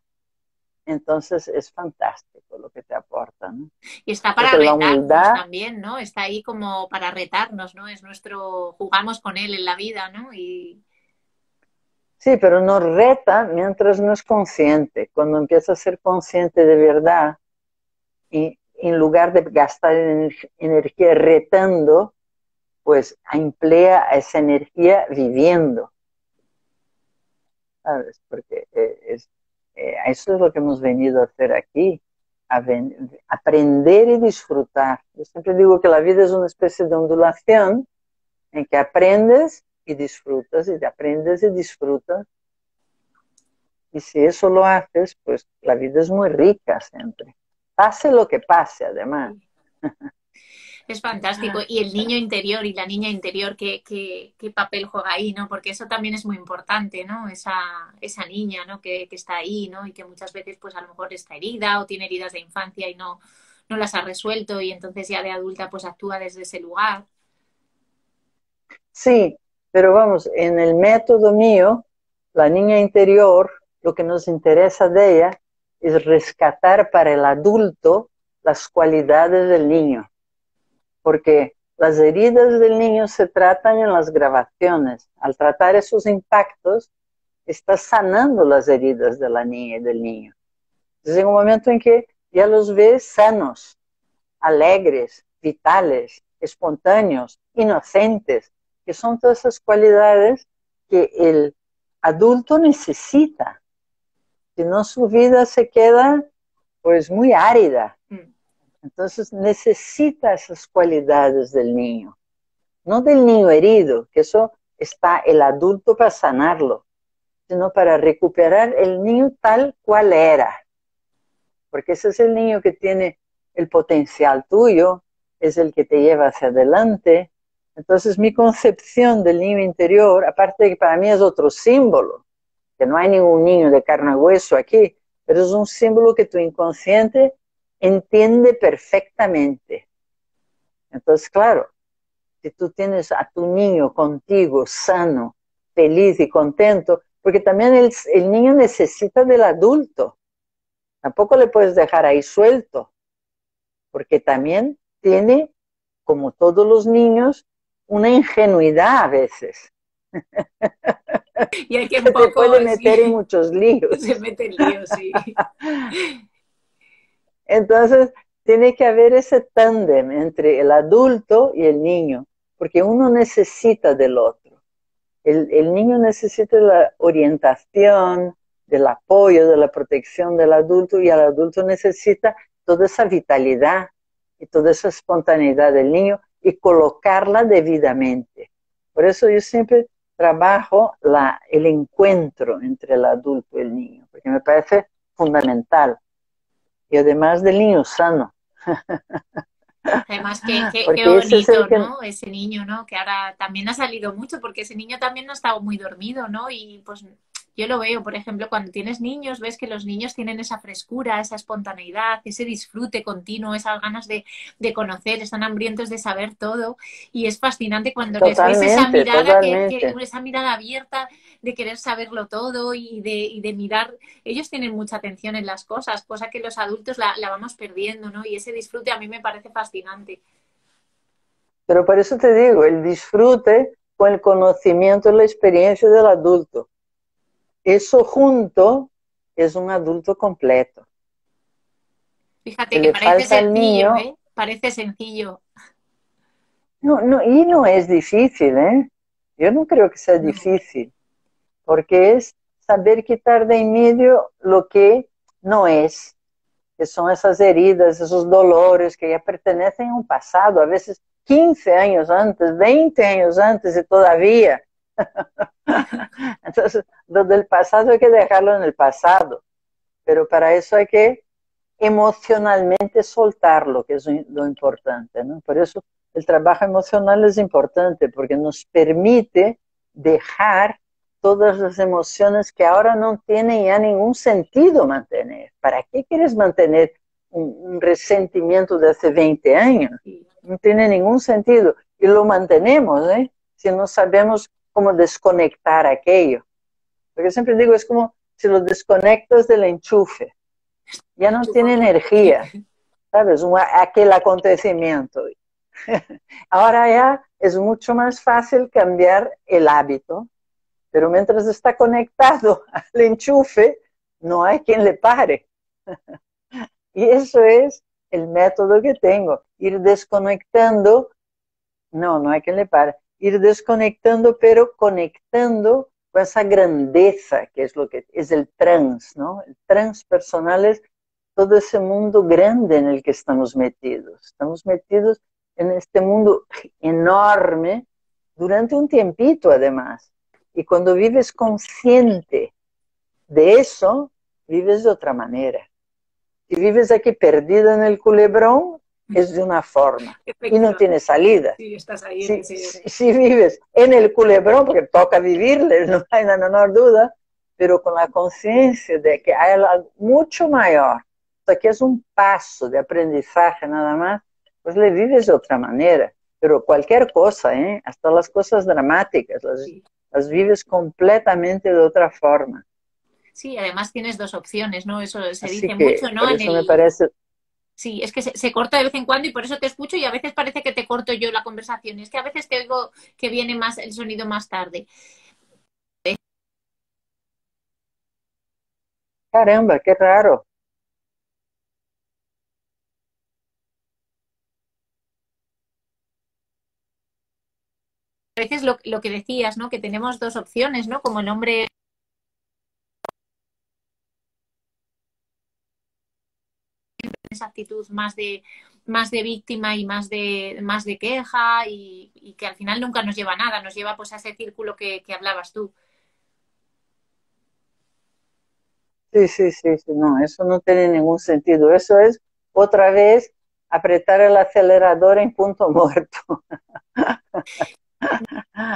entonces es fantástico lo que te aporta, ¿no? Y está para Porque retarnos humildad... también, ¿no? Está ahí como para retarnos, ¿no? Es nuestro... jugamos con él en la vida, ¿no? Y... sí, pero nos reta mientras no es consciente. Cuando empieza a ser consciente de verdad y en lugar de gastar ener- energía retando, pues emplea esa energía viviendo. ¿Sabes? Porque es... eso es lo que hemos venido a hacer aquí, a ven, aprender y disfrutar. Yo siempre digo que la vida es una especie de ondulación en que aprendes y disfrutas, y te aprendes y disfrutas. Y si eso lo haces, pues la vida es muy rica siempre. Pase lo que pase, además. Es fantástico. Y el niño interior y la niña interior, ¿qué, qué, qué papel juega ahí, ¿no? Porque eso también es muy importante, ¿no? Esa, esa niña, ¿no? Que, que está ahí, ¿no? Y que muchas veces, pues a lo mejor está herida o tiene heridas de infancia y no, no las ha resuelto, y entonces ya de adulta pues actúa desde ese lugar. Sí, pero vamos, en el método mío, la niña interior, lo que nos interesa de ella es rescatar para el adulto las cualidades del niño. Porque las heridas del niño se tratan en las grabaciones. Al tratar esos impactos, está sanando las heridas de la niña y del niño. Entonces, en un momento en que ya los ves sanos, alegres, vitales, espontáneos, inocentes, que son todas esas cualidades que el adulto necesita. Si no, su vida se queda pues muy árida. Entonces necesita esas cualidades del niño. No del niño herido, que eso está el adulto para sanarlo, sino para recuperar el niño tal cual era. Porque ese es el niño que tiene el potencial tuyo, es el que te lleva hacia adelante. Entonces mi concepción del niño interior, aparte de que para mí es otro símbolo, que no hay ningún niño de carne y hueso aquí, pero es un símbolo que tu inconsciente entiende perfectamente. Entonces, claro, si tú tienes a tu niño contigo, sano, feliz y contento, porque también el, el niño necesita del adulto. Tampoco le puedes dejar ahí suelto, porque también tiene, como todos los niños, una ingenuidad a veces. Y hay que un poco, se puede meter, sí, en muchos líos. Se mete en líos, sí. Entonces, tiene que haber ese tándem entre el adulto y el niño, porque uno necesita del otro. El, el niño necesita la orientación, del apoyo, de la protección del adulto, y el adulto necesita toda esa vitalidad y toda esa espontaneidad del niño y colocarla debidamente. Por eso yo siempre trabajo la, el encuentro entre el adulto y el niño, porque me parece fundamental. Y además del niño sano. Además, qué, qué, qué bonito, ese es que... ¿no? Ese niño, ¿no? Que ahora también ha salido mucho, porque ese niño también no ha estado muy dormido, ¿no? Y pues yo lo veo, por ejemplo, cuando tienes niños, ves que los niños tienen esa frescura, esa espontaneidad, ese disfrute continuo, esas ganas de, de conocer, están hambrientos de saber todo. Y es fascinante cuando totalmente, les ves esa mirada, que, que, esa mirada abierta de querer saberlo todo y de, y de mirar. Ellos tienen mucha atención en las cosas, cosa que los adultos la, la vamos perdiendo, ¿no? Y ese disfrute a mí me parece fascinante. Pero por eso te digo, el disfrute con el conocimiento, la experiencia del adulto. Eso junto es un adulto completo. Fíjate que parece sencillo, ¿eh? Parece sencillo. No, no, y no es difícil, ¿eh? Yo no creo que sea difícil, porque es saber quitar de en medio lo que no es, que son esas heridas, esos dolores que ya pertenecen a un pasado, a veces quince años antes, veinte años antes y todavía. Entonces, lo del pasado hay que dejarlo en el pasado, pero para eso hay que emocionalmente soltarlo, que es lo importante, ¿no? Por eso el trabajo emocional es importante, porque nos permite dejar todas las emociones que ahora no tienen ya ningún sentido mantener. ¿Para qué quieres mantener un, un resentimiento de hace veinte años? No tiene ningún sentido, y lo mantenemos, ¿eh? Si no sabemos como desconectar aquello. Porque siempre digo, es como si lo desconectas del enchufe. Ya no tiene energía, ¿sabes? Un, aquel acontecimiento. Ahora ya es mucho más fácil cambiar el hábito, pero mientras está conectado al enchufe, no hay quien le pare. Y eso es el método que tengo. Ir desconectando, no, no hay quien le pare. Ir desconectando, pero conectando con esa grandeza que es lo que es el trans, ¿no? El trans personal es todo ese mundo grande en el que estamos metidos. Estamos metidos en este mundo enorme durante un tiempito, además. Y cuando vives consciente de eso, vives de otra manera. Si vives aquí perdida en el culebrón, es de una forma y no tiene salida. Sí, estás ahí, si, sí. Si, si vives en el culebrón, porque toca vivirle, no hay la menor duda, pero con la conciencia de que hay algo mucho mayor, que es un paso de aprendizaje nada más, pues le vives de otra manera. Pero cualquier cosa, ¿eh? Hasta las cosas dramáticas, las, sí. las vives completamente de otra forma. Sí, además tienes dos opciones, ¿no? Eso se Así dice que, mucho, ¿no? Por eso en el... me parece... Sí, es que se, se corta de vez en cuando y por eso te escucho y a veces parece que te corto yo la conversación. Es que a veces te oigo que viene más el sonido más tarde. ¿Eh? Caramba, qué raro. A veces lo, lo que decías, ¿no? Que tenemos dos opciones, ¿no? Como el hombre... esa actitud más de más de víctima y más de más de queja y, y que al final nunca nos lleva a nada, nos lleva pues a ese círculo que, que hablabas tú. Sí, sí, sí, sí, no, eso no tiene ningún sentido. Eso es, otra vez, apretar el acelerador en punto muerto.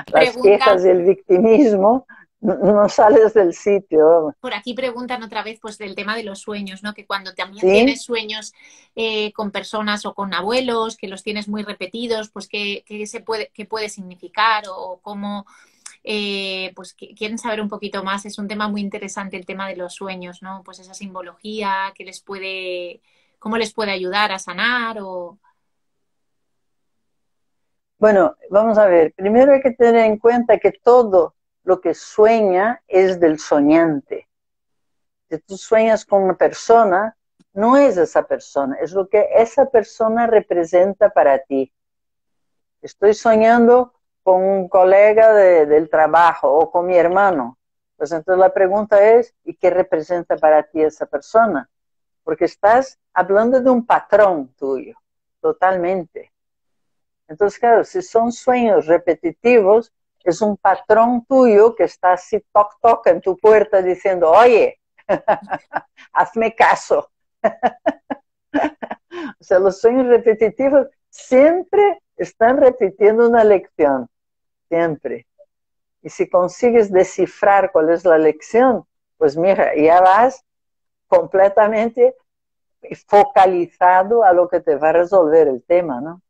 Las quejas y el victimismo... No sales del sitio. Por aquí preguntan otra vez pues del tema de los sueños, ¿no? Que cuando también ¿Sí? tienes sueños eh, con personas o con abuelos, que los tienes muy repetidos, pues qué, qué se puede, qué puede significar o cómo, eh, pues que, quieren saber un poquito más. Es un tema muy interesante el tema de los sueños, ¿no? Pues esa simbología, que les puede, cómo les puede ayudar a sanar o... Bueno, vamos a ver. Primero hay que tener en cuenta que todo lo que sueña es del soñante. Si tú sueñas con una persona, no es esa persona, es lo que esa persona representa para ti. Estoy soñando con un colega de, del trabajo o con mi hermano. Pues entonces la pregunta es, ¿y qué representa para ti esa persona? Porque estás hablando de un patrón tuyo, totalmente. Entonces, claro, si son sueños repetitivos, es un patrón tuyo que está así, toc, toc, en tu puerta diciendo, oye, hazme caso. O sea, los sueños repetitivos siempre están repitiendo una lección, siempre. Y si consigues descifrar cuál es la lección, pues mira, ya vas completamente focalizado a lo que te va a resolver el tema, ¿no?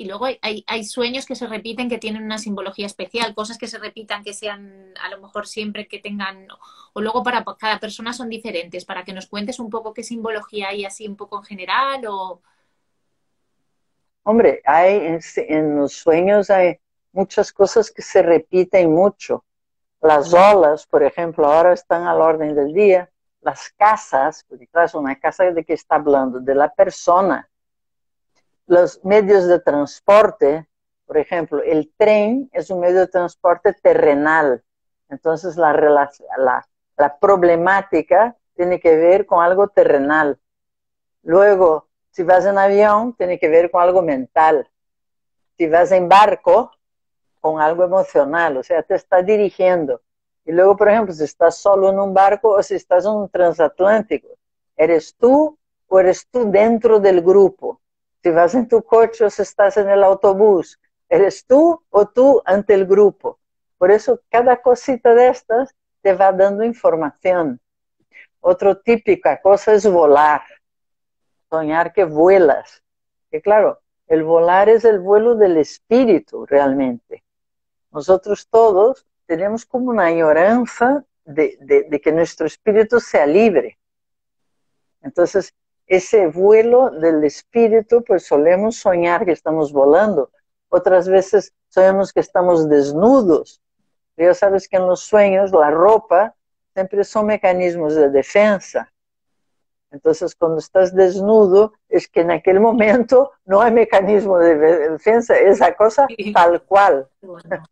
Y luego hay, hay, hay sueños que se repiten que tienen una simbología especial, cosas que se repitan que sean a lo mejor siempre que tengan, o luego para cada persona son diferentes, para que nos cuentes un poco qué simbología hay así un poco en general o... Hombre, hay en, en los sueños hay muchas cosas que se repiten mucho. Las olas, por ejemplo, ahora están a la orden del día. Las casas, porque claro, es una casa de que está hablando, de la persona. Los medios de transporte, por ejemplo, el tren es un medio de transporte terrenal. Entonces la, la, la problemática tiene que ver con algo terrenal. Luego, si vas en avión, tiene que ver con algo mental. Si vas en barco, con algo emocional, o sea, te está dirigiendo. Y luego, por ejemplo, si estás solo en un barco o si estás en un transatlántico, ¿eres tú o eres tú dentro del grupo? Si vas en tu coche o si estás en el autobús, ¿eres tú o tú ante el grupo? Por eso cada cosita de estas te va dando información. Otra típica cosa es volar, soñar que vuelas. Que claro, el volar es el vuelo del espíritu realmente. Nosotros todos tenemos como una añoranza de, de, de que nuestro espíritu sea libre. Entonces, ese vuelo del espíritu, pues solemos soñar que estamos volando. Otras veces soñamos que estamos desnudos. Ya sabes que en los sueños la ropa siempre son mecanismos de defensa. Entonces cuando estás desnudo es que en aquel momento no hay mecanismo de defensa. Esa cosa tal cual. Bueno,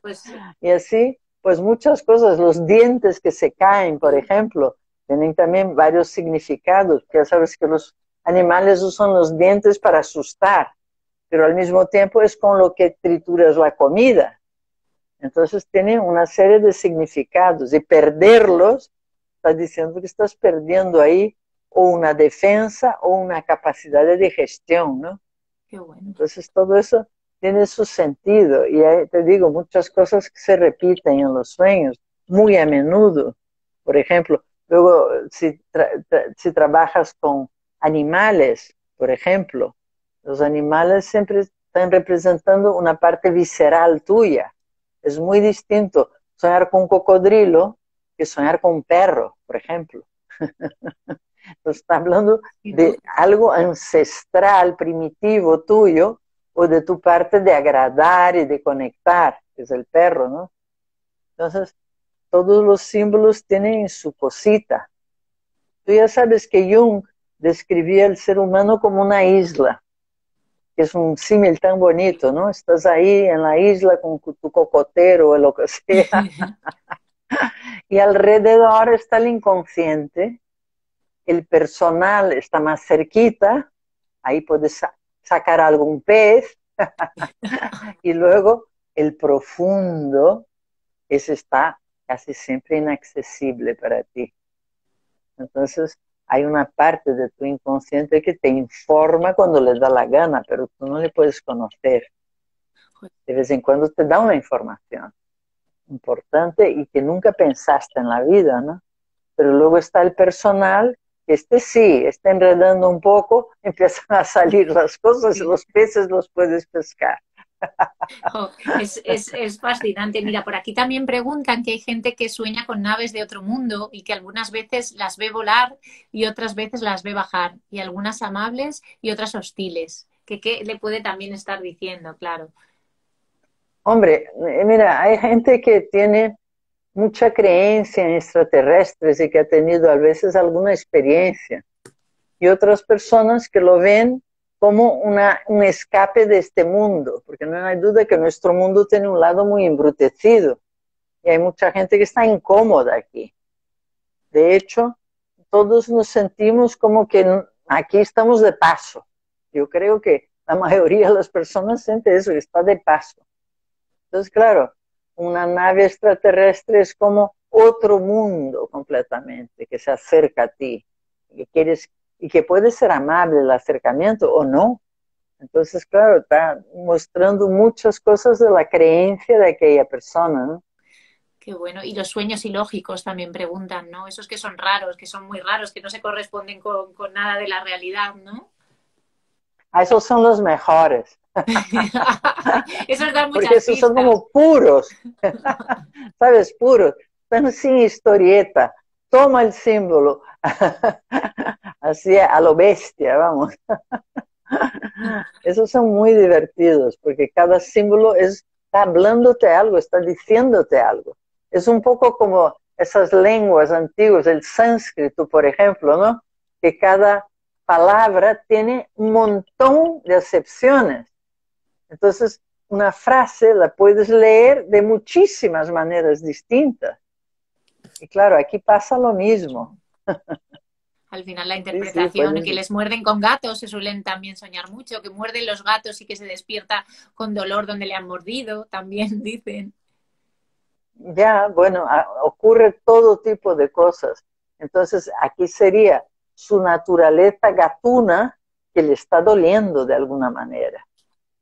pues... Y así, pues muchas cosas. Los dientes que se caen, por ejemplo, tienen también varios significados. Ya sabes que los animales usan los dientes para asustar, pero al mismo tiempo es con lo que trituras la comida. Entonces tienen una serie de significados y perderlos, está diciendo que estás perdiendo ahí o una defensa o una capacidad de gestión, ¿no? Qué bueno. Entonces todo eso tiene su sentido, y ahí te digo, muchas cosas que se repiten en los sueños, muy a menudo. Por ejemplo, luego si, tra tra si trabajas con animales, por ejemplo, los animales siempre están representando una parte visceral tuya. Es muy distinto soñar con un cocodrilo que soñar con un perro, por ejemplo. Entonces, está hablando de algo ancestral, primitivo tuyo, o de tu parte de agradar y de conectar, que es el perro, ¿no? Entonces, todos los símbolos tienen su cosita. Tú ya sabes que Jung describía al ser humano como una isla, que es un símil tan bonito, ¿no? Estás ahí en la isla con tu cocotero o lo que sea. Y alrededor está el inconsciente, el personal está más cerquita, ahí puedes sa sacar algún pez, y luego el profundo, ese está casi siempre inaccesible para ti. Entonces hay una parte de tu inconsciente que te informa cuando le da la gana, pero tú no le puedes conocer. De vez en cuando te da una información importante y que nunca pensaste en la vida, ¿no? Pero luego está el personal, que este sí, está enredando un poco, empiezan a salir las cosas, los peces los puedes pescar. Oh, es, es, es fascinante. Mira, por aquí también preguntan que hay gente que sueña con naves de otro mundo y que algunas veces las ve volar y otras veces las ve bajar, y algunas amables y otras hostiles. ¿Qué, qué le puede también estar diciendo? Claro. Hombre, mira, hay gente que tiene mucha creencia en extraterrestres y que ha tenido a veces alguna experiencia, y otras personas que lo ven como una, un escape de este mundo, porque no hay duda que nuestro mundo tiene un lado muy embrutecido y hay mucha gente que está incómoda aquí. De hecho, todos nos sentimos como que aquí estamos de paso. Yo creo que la mayoría de las personas siente eso, que está de paso. Entonces, claro, una nave extraterrestre es como otro mundo completamente, que se acerca a ti, que quieres, y que puede ser amable el acercamiento o no. Entonces, claro, está mostrando muchas cosas de la creencia de aquella persona, ¿no? Qué bueno. Y los sueños ilógicos también preguntan, ¿no? Esos que son raros, que son muy raros, que no se corresponden con, con nada de la realidad, ¿no? Ah, esos son los mejores. Esos dan muchas, porque esos son como puros. ¿Sabes? Puros. Están sin historieta. Toma el símbolo. Así a lo bestia, vamos. Esos son muy divertidos, porque cada símbolo es, está hablándote algo, está diciéndote algo. Es un poco como esas lenguas antiguas, el sánscrito, por ejemplo, ¿no? Que cada palabra tiene un montón de acepciones. Entonces, una frase la puedes leer de muchísimas maneras distintas. Y claro, aquí pasa lo mismo. Al final la interpretación, sí, sí, pues, que les muerden con gatos, se suelen también soñar mucho, que muerden los gatos y que se despierta con dolor donde le han mordido, también dicen. Ya, bueno, ocurre todo tipo de cosas. Entonces, aquí sería su naturaleza gatuna que le está doliendo de alguna manera.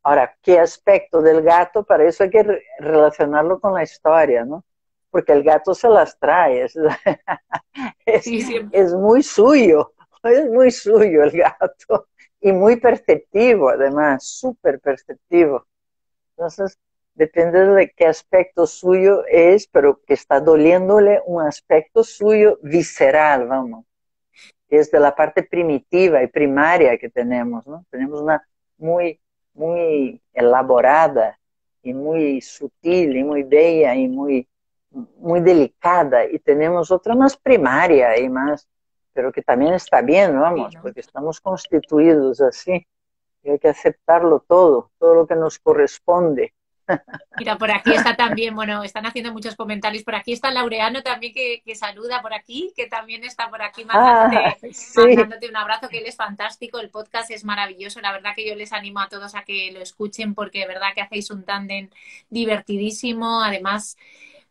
Ahora, ¿qué aspecto del gato? Para eso hay que re relacionarlo con la historia, ¿no? Porque el gato se las trae, es, es, sí, es muy suyo, es muy suyo el gato, y muy perceptivo además, súper perceptivo. Entonces, depende de qué aspecto suyo es, pero que está doliéndole un aspecto suyo visceral, vamos. Es de la parte primitiva y primaria que tenemos, ¿no? Tenemos una muy... muy elaborada y muy sutil y muy bella y muy, muy delicada, y tenemos otra más primaria y más, pero que también está bien, vamos, sí, ¿no? Porque estamos constituidos así y hay que aceptarlo todo, todo lo que nos corresponde. Mira, por aquí está también, bueno, están haciendo muchos comentarios, por aquí está Laureano también que, que saluda por aquí, que también está por aquí mandándote, ah, sí, mandándote un abrazo, que él es fantástico, el podcast es maravilloso, la verdad que yo les animo a todos a que lo escuchen, porque de verdad que hacéis un tándem divertidísimo, además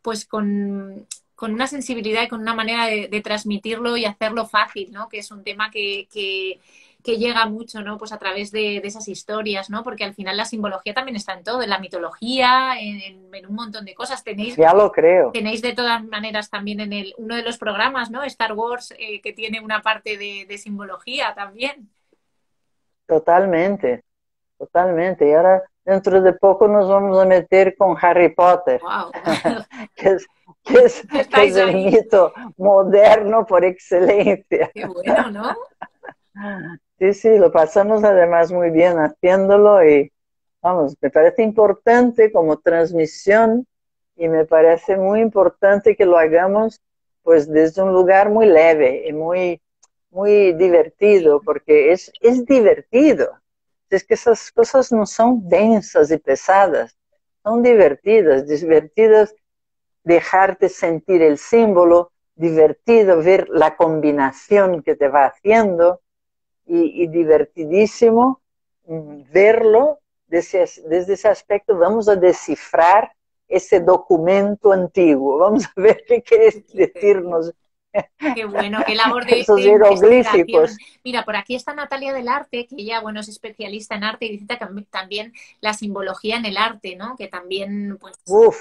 pues con... con una sensibilidad y con una manera de, de transmitirlo y hacerlo fácil, ¿no? Que es un tema que, que, que llega mucho, ¿no? Pues a través de, de esas historias, ¿no? Porque al final la simbología también está en todo, en la mitología, en, en un montón de cosas. Tenéis, ya lo creo. Tenéis de todas maneras también en el, uno de los programas, ¿no? Star Wars, eh, que tiene una parte de, de simbología también. Totalmente, totalmente. Y ahora dentro de poco nos vamos a meter con Harry Potter. Wow. que es, que es, que es el mito moderno por excelencia. Qué bueno, ¿no? Sí, sí, lo pasamos además muy bien haciéndolo y, vamos, me parece importante como transmisión y me parece muy importante que lo hagamos pues desde un lugar muy leve y muy, muy divertido, porque es, es divertido. Es que esas cosas no son densas y pesadas, son divertidas, divertidas. Dejarte sentir el símbolo, divertido ver la combinación que te va haciendo y, y divertidísimo verlo desde, desde ese aspecto. Vamos a descifrar ese documento antiguo, vamos a ver qué quiere decirnos. Qué bueno, qué labor de, de investigación. Mira, por aquí está Natalia del Arte, que ella, bueno, es especialista en arte y dice también la simbología en el arte, ¿no? Que también, pues... Uf.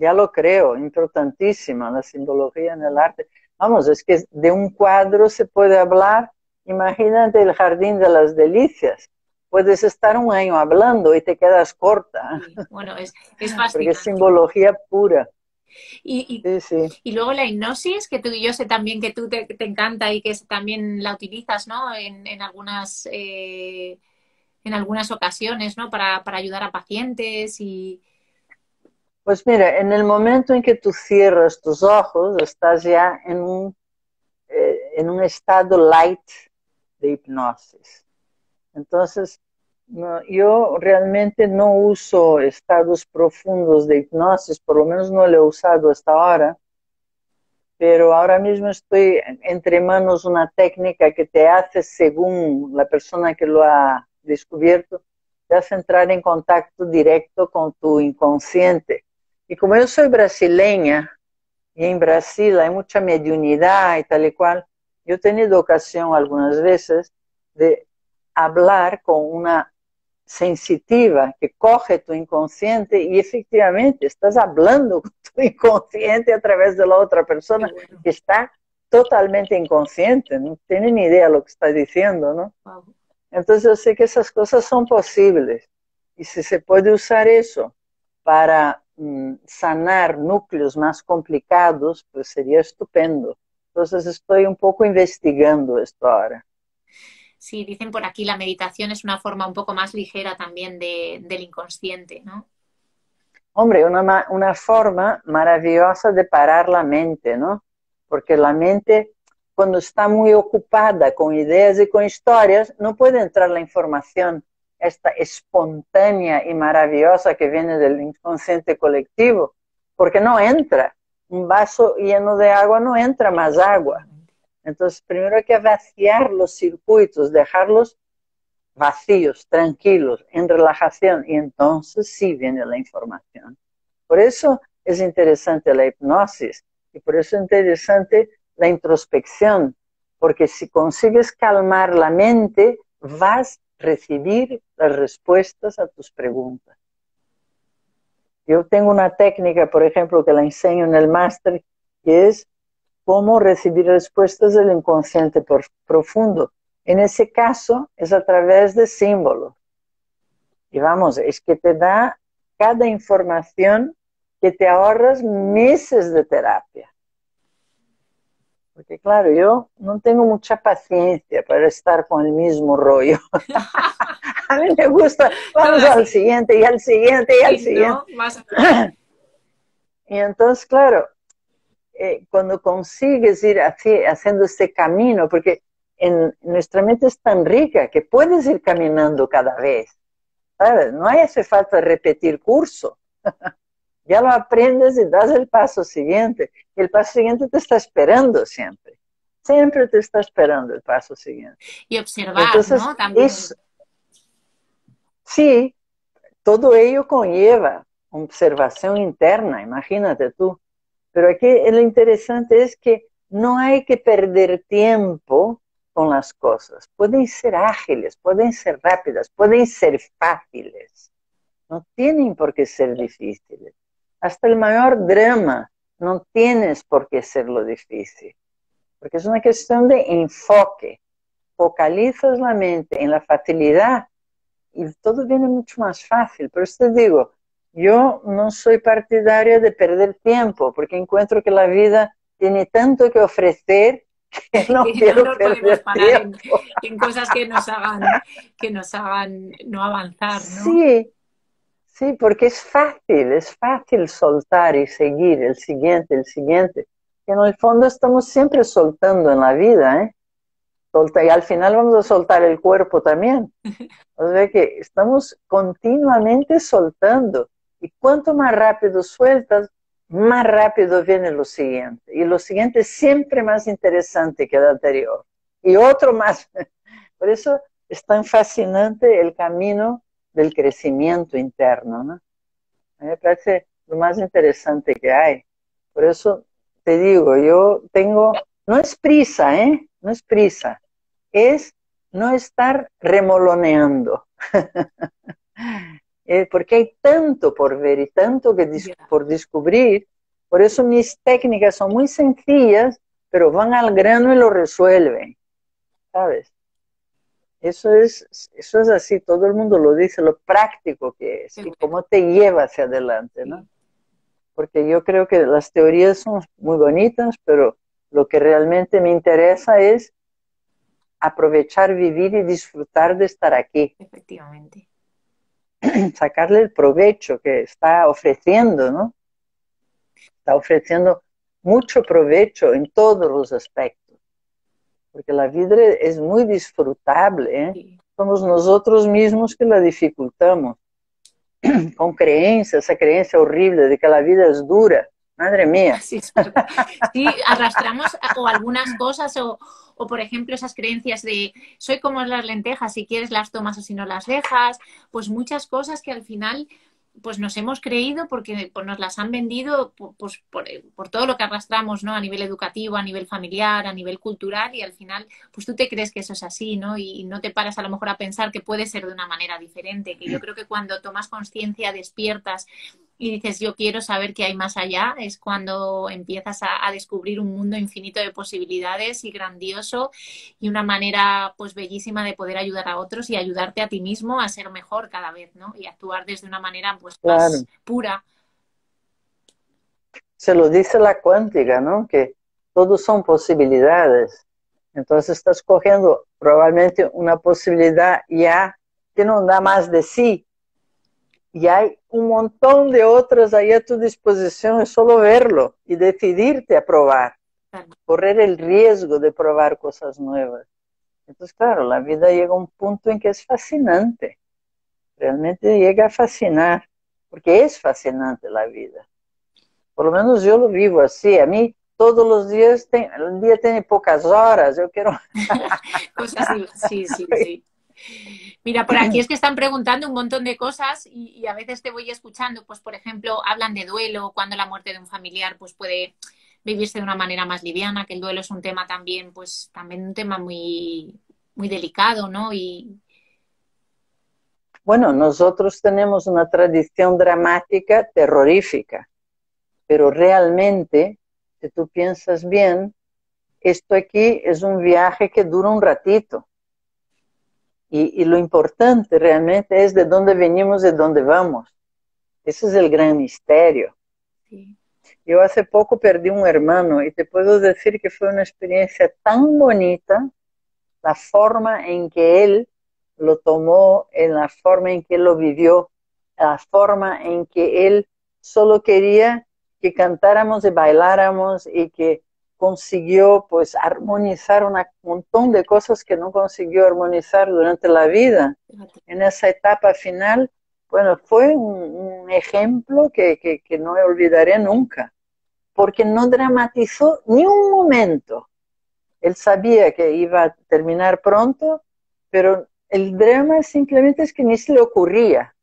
Ya lo creo, importantísima la simbología en el arte. Vamos, es que de un cuadro se puede hablar, imagínate el Jardín de las Delicias. Puedes estar un año hablando y te quedas corta. Sí, bueno, es, es fascinante. Porque es simbología pura. Y, y, sí, sí. Y luego la hipnosis, que tú y yo sé también que tú te, te encanta y que también la utilizas, ¿no? En, en algunas eh, en algunas ocasiones, ¿no? Para, para ayudar a pacientes y... Pues mira, en el momento en que tú cierras tus ojos, estás ya en un, eh, en un estado light de hipnosis. Entonces, no, yo realmente no uso estados profundos de hipnosis, por lo menos no lo he usado hasta ahora, pero ahora mismo estoy entre manos una técnica que te hace, según la persona que lo ha descubierto, te hace entrar en contacto directo con tu inconsciente. Y como yo soy brasileña, y en Brasil hay mucha mediunidad y tal y cual, yo he tenido ocasión algunas veces de hablar con una sensitiva que coge tu inconsciente y efectivamente estás hablando con tu inconsciente a través de la otra persona que está totalmente inconsciente, no tiene ni idea lo que está diciendo, ¿no? Entonces yo sé que esas cosas son posibles y si se puede usar eso para sanar núcleos más complicados, pues sería estupendo. Entonces estoy un poco investigando esto ahora. Sí, dicen por aquí, la meditación es una forma un poco más ligera también de, del inconsciente, ¿no? Hombre, una, una forma maravillosa de parar la mente, ¿no? Porque la mente, cuando está muy ocupada con ideas y con historias, no puede entrar la información esta espontánea y maravillosa que viene del inconsciente colectivo, porque no entra. Un vaso lleno de agua no entra más agua. Entonces, primero hay que vaciar los circuitos, dejarlos vacíos, tranquilos, en relajación, y entonces sí viene la información. Por eso es interesante la hipnosis, y por eso es interesante la introspección, porque si consigues calmar la mente, vas a recibir las respuestas a tus preguntas. Yo tengo una técnica, por ejemplo, que la enseño en el máster, que es cómo recibir respuestas del inconsciente profundo. En ese caso, es a través de símbolos. Y vamos, es que te da cada información que te ahorras meses de terapia. Porque claro, yo no tengo mucha paciencia para estar con el mismo rollo. A mí me gusta, vamos al siguiente, y al siguiente, y al siguiente. No, más... Y entonces, claro, eh, cuando consigues ir así, haciendo este camino, porque en, nuestra mente es tan rica que puedes ir caminando cada vez, ¿sabes? No hace falta repetir curso. Ya lo aprendes y das el paso siguiente. El paso siguiente te está esperando siempre. Siempre te está esperando el paso siguiente. Y observar, entonces, ¿no? También. Eso, sí, todo ello conlleva observación interna, imagínate tú. Pero aquí lo interesante es que no hay que perder tiempo con las cosas. Pueden ser ágiles, pueden ser rápidas, pueden ser fáciles. No tienen por qué ser difíciles. Hasta el mayor drama no tienes por qué serlo difícil. Porque es una cuestión de enfoque. Focalizas la mente en la facilidad y todo viene mucho más fácil. Por eso te digo, yo no soy partidaria de perder tiempo, porque encuentro que la vida tiene tanto que ofrecer que no que quiero no nos perder podemos parar en, en cosas que nos hagan, que nos hagan no avanzar, ¿no? Sí, sí, porque es fácil, es fácil soltar y seguir el siguiente, el siguiente. Que en el fondo estamos siempre soltando en la vida, ¿eh? Solta, y al final vamos a soltar el cuerpo también. O sea que estamos continuamente soltando. Y cuanto más rápido sueltas, más rápido viene lo siguiente. Y lo siguiente es siempre más interesante que el anterior. Y otro más. Por eso es tan fascinante el camino del crecimiento interno, ¿no? A mí me parece lo más interesante que hay. Por eso te digo, yo tengo... No es prisa, ¿eh? No es prisa. Es no estar remoloneando. Porque hay tanto por ver y tanto que dis- por descubrir, por eso mis técnicas son muy sencillas, pero van al grano y lo resuelven, ¿sabes? Eso es, eso es así, todo el mundo lo dice, lo práctico que es, y cómo te lleva hacia adelante, ¿no? Porque yo creo que las teorías son muy bonitas, pero lo que realmente me interesa es aprovechar, vivir y disfrutar de estar aquí. Efectivamente. Sacarle el provecho que está ofreciendo, ¿no? Está ofreciendo mucho provecho en todos los aspectos. Porque la vida es muy disfrutable, ¿eh? Sí. Somos nosotros mismos que la dificultamos. Con creencias, esa creencia horrible de que la vida es dura. Madre mía. Sí, es verdad. Sí, arrastramos o algunas cosas o... O, por ejemplo, esas creencias de soy como las lentejas, si quieres las tomas o si no las dejas. Pues muchas cosas que al final pues nos hemos creído porque pues, nos las han vendido por, pues, por, por todo lo que arrastramos, ¿no? A nivel educativo, a nivel familiar, a nivel cultural. Y al final, pues tú te crees que eso es así, ¿no? Y no te paras a lo mejor a pensar que puede ser de una manera diferente. Que yo creo que cuando tomas conciencia, despiertas y dices yo quiero saber qué hay más allá, es cuando empiezas a, a descubrir un mundo infinito de posibilidades y grandioso y una manera pues bellísima de poder ayudar a otros y ayudarte a ti mismo a ser mejor cada vez, ¿no? Y actuar desde una manera pues más claro. Pura. Se lo dice la cuántica, ¿no? Que todos son posibilidades. Entonces estás cogiendo probablemente una posibilidad ya que no da más de sí. Y hay un montón de otras ahí a tu disposición, es solo verlo y decidirte a probar, correr el riesgo de probar cosas nuevas. Entonces, claro, la vida llega a un punto en que es fascinante, realmente llega a fascinar, porque es fascinante la vida. Por lo menos yo lo vivo así, a mí todos los días, ten, el día tiene pocas horas, yo quiero... Cosas así, sí, sí, sí. Mira, por aquí es que están preguntando un montón de cosas y, y a veces te voy escuchando, pues por ejemplo, hablan de duelo, cuando la muerte de un familiar pues puede vivirse de una manera más liviana, que el duelo es un tema también, pues también un tema muy, muy delicado, ¿no? Y... Bueno, nosotros tenemos una tradición dramática terrorífica, pero realmente, si tú piensas bien, esto aquí es un viaje que dura un ratito. Y, y lo importante realmente es de dónde venimos, de dónde vamos. Ese es el gran misterio. Sí. Yo hace poco perdí un hermano y te puedo decir que fue una experiencia tan bonita, la forma en que él lo tomó, en la forma en que él lo vivió, la forma en que él solo quería que cantáramos y bailáramos y que consiguió pues armonizar un montón de cosas que no consiguió armonizar durante la vida. En esa etapa final, bueno, fue un, un ejemplo que, que, que no olvidaré nunca, porque no dramatizó ni un momento. Él sabía que iba a terminar pronto, pero el drama simplemente es que ni se le ocurría.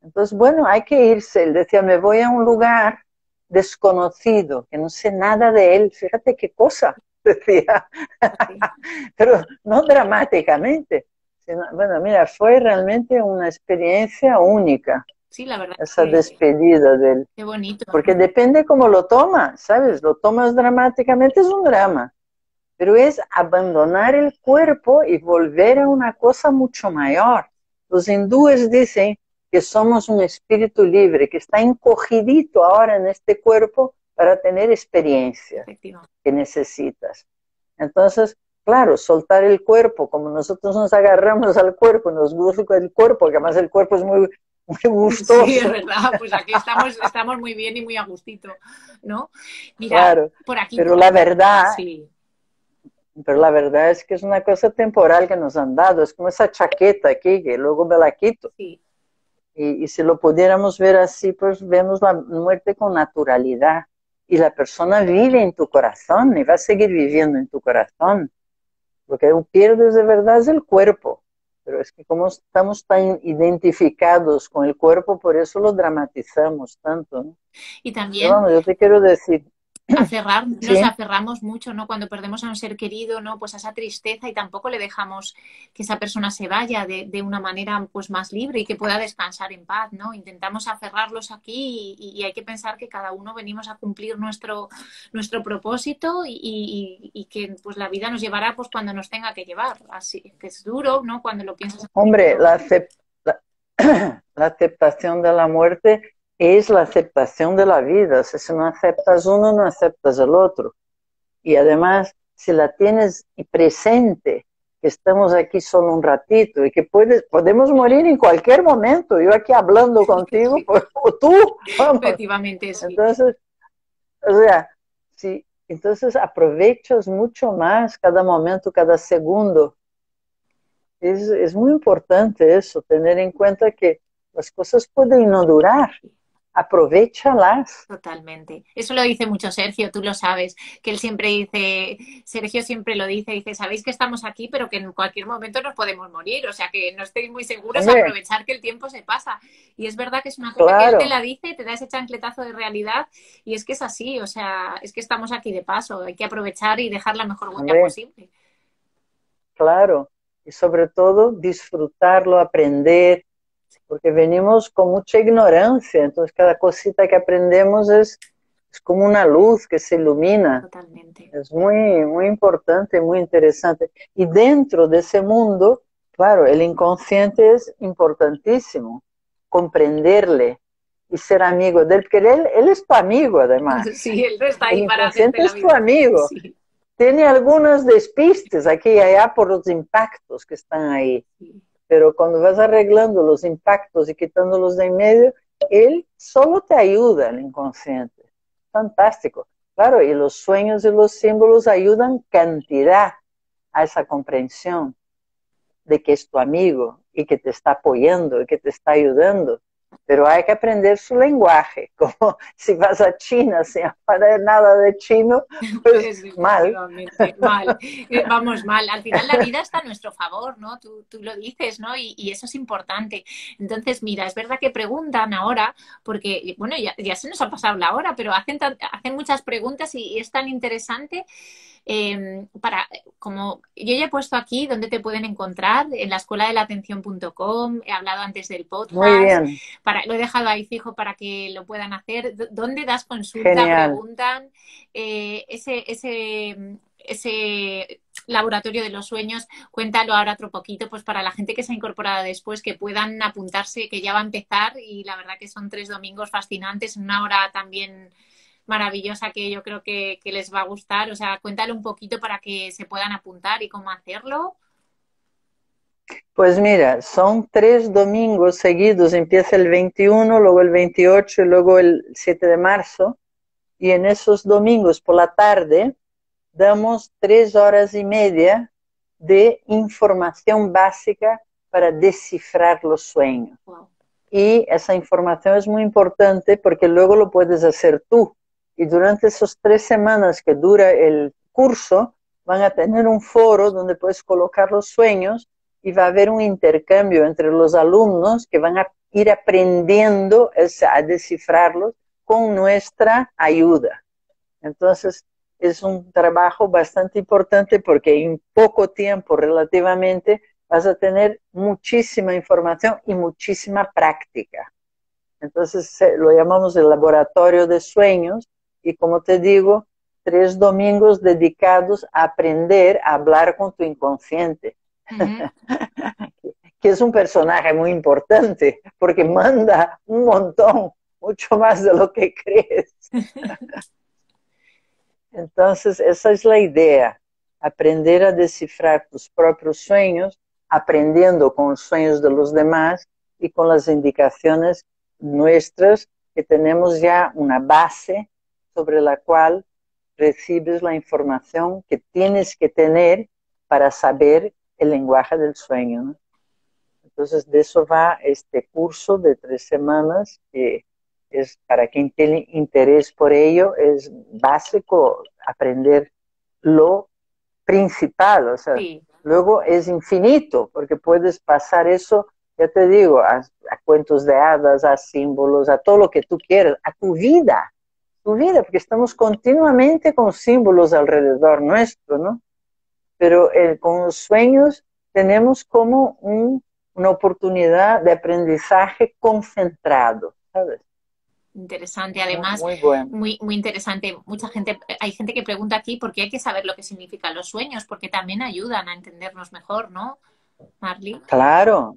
Entonces, bueno, hay que irse. Él decía, me voy a un lugar desconocido, que no sé nada de él, fíjate qué cosa, decía, sí. Pero no dramáticamente, sino, bueno, mira, fue realmente una experiencia única. Sí, la verdad. Esa que, despedida de él. Qué bonito. Porque depende cómo lo tomas, ¿sabes? Lo tomas dramáticamente, es un drama. Pero es abandonar el cuerpo y volver a una cosa mucho mayor. Los hindúes dicen que somos un espíritu libre, que está encogidito ahora en este cuerpo para tener experiencia que necesitas. Entonces, claro, soltar el cuerpo, como nosotros nos agarramos al cuerpo, nos gusta el cuerpo, que además el cuerpo es muy... muy gustoso. Sí, es verdad, pues aquí estamos, estamos muy bien y muy a gustito, ¿no? Mira, claro, por aquí... Pero la verdad, sí. Pero la verdad es que es una cosa temporal que nos han dado, es como esa chaqueta aquí, que luego me la quito. Sí. Y, y si lo pudiéramos ver así, pues vemos la muerte con naturalidad. Y la persona vive en tu corazón y va a seguir viviendo en tu corazón. Lo que pierdes de verdad es el cuerpo. Pero es que como estamos tan identificados con el cuerpo, por eso lo dramatizamos tanto, ¿no? Y también... Pero, bueno, yo te quiero decir... Aferrar, ¿sí? Nos aferramos mucho, ¿no? Cuando perdemos a un ser querido, ¿no? Pues a esa tristeza y tampoco le dejamos que esa persona se vaya de, de una manera pues más libre y que pueda descansar en paz, ¿no? Intentamos aferrarlos aquí y, y hay que pensar que cada uno venimos a cumplir nuestro, nuestro propósito y, y, y que pues la vida nos llevará pues cuando nos tenga que llevar. Así que es duro, ¿no? Cuando lo piensas... Hombre, la, acept la, la aceptación de la muerte... es la aceptación de la vida. O sea, si no aceptas uno, no aceptas el otro. Y además, si la tienes presente, que estamos aquí solo un ratito y que puedes, podemos morir en cualquier momento, yo aquí hablando contigo, pues, o tú, vamos. Efectivamente, sí. Entonces, o sea, sí, entonces aprovechas mucho más cada momento, cada segundo. Es, es muy importante eso, tener en cuenta que las cosas pueden no durar. Aprovéchalas. Totalmente. Eso lo dice mucho Sergio, tú lo sabes, que él siempre dice, Sergio siempre lo dice, dice, sabéis que estamos aquí, pero que en cualquier momento nos podemos morir, o sea, que no estéis muy seguros, hombre, a aprovechar que el tiempo se pasa. Y es verdad que es una cosa, claro, que él te la dice, te da ese chancletazo de realidad, y es que es así, o sea, es que estamos aquí de paso, hay que aprovechar y dejar la mejor huella posible. Claro, y sobre todo disfrutarlo, aprender, porque venimos con mucha ignorancia, entonces cada cosita que aprendemos es, es como una luz que se ilumina. Totalmente. Es muy, muy importante, muy interesante. Y dentro de ese mundo, claro, el inconsciente es importantísimo, comprenderle y ser amigo de él, porque él, él es tu amigo además. Sí, él no está ahí para hacerte la vida. El inconsciente es tu amigo. Sí. Tiene algunos despistes aquí y allá por los impactos que están ahí. Sí. Pero cuando vas arreglando los impactos y quitándolos de en medio, él solo te ayuda, el inconsciente. Fantástico. Claro, y los sueños y los símbolos ayudan cantidad a esa comprensión de que es tu amigo y que te está apoyando y que te está ayudando. Pero hay que aprender su lenguaje, como si vas a China sin aprender nada de chino, pues sí, mal. mal. Vamos mal. Al final la vida está a nuestro favor, ¿no? Tú, tú lo dices, ¿no? Y, y eso es importante. Entonces, mira, es verdad que preguntan ahora, porque, bueno, ya, ya se nos ha pasado la hora, pero hacen, tan, hacen muchas preguntas y, y es tan interesante... Eh, para, como yo ya he puesto aquí donde te pueden encontrar, en la escuela de la atención punto com, he hablado antes del podcast, muy bien. Para, lo he dejado ahí fijo para que lo puedan hacer, ¿dónde das consulta? Genial. Preguntan, eh, ese, ese, ese laboratorio de los sueños, cuéntalo ahora otro poquito, pues para la gente que se ha incorporado después, que puedan apuntarse, que ya va a empezar y la verdad que son tres domingos fascinantes, una hora también maravillosa que yo creo que, que les va a gustar. O sea, cuéntale un poquito para que se puedan apuntar y cómo hacerlo. Pues mira, son tres domingos seguidos, empieza el veintiuno, luego el veintiocho y luego el siete de marzo, y en esos domingos por la tarde damos tres horas y media de información básica para descifrar los sueños. Wow. Y esa información es muy importante porque luego lo puedes hacer tú. Y durante esas tres semanas que dura el curso, van a tener un foro donde puedes colocar los sueños y va a haber un intercambio entre los alumnos que van a ir aprendiendo a descifrarlos con nuestra ayuda. Entonces, es un trabajo bastante importante porque en poco tiempo relativamente vas a tener muchísima información y muchísima práctica. Entonces lo llamamos el laboratorio de sueños y, como te digo, tres domingos dedicados a aprender a hablar con tu inconsciente. Uh-huh. Que es un personaje muy importante porque manda un montón, mucho más de lo que crees. Entonces esa es la idea, aprender a descifrar tus propios sueños, aprendiendo con los sueños de los demás y con las indicaciones nuestras, que tenemos ya una base sobre la cual recibes la información que tienes que tener para saber el lenguaje del sueño, ¿no? Entonces de eso va este curso de tres semanas, que es para quien tiene interés por ello, es básico aprender lo principal, o sea, sí. Luego es infinito, porque puedes pasar eso, ya te digo, a, a cuentos de hadas, a símbolos, a todo lo que tú quieras, a tu vida, tu vida, porque estamos continuamente con símbolos alrededor nuestro, ¿no? Pero eh, con los sueños tenemos como un, una oportunidad de aprendizaje concentrado, ¿sabes? Interesante, además, muy, bueno. muy, muy interesante. Mucha gente, hay gente que pregunta aquí por qué hay que saber lo que significan los sueños, porque también ayudan a entendernos mejor, ¿no, Marly? Claro,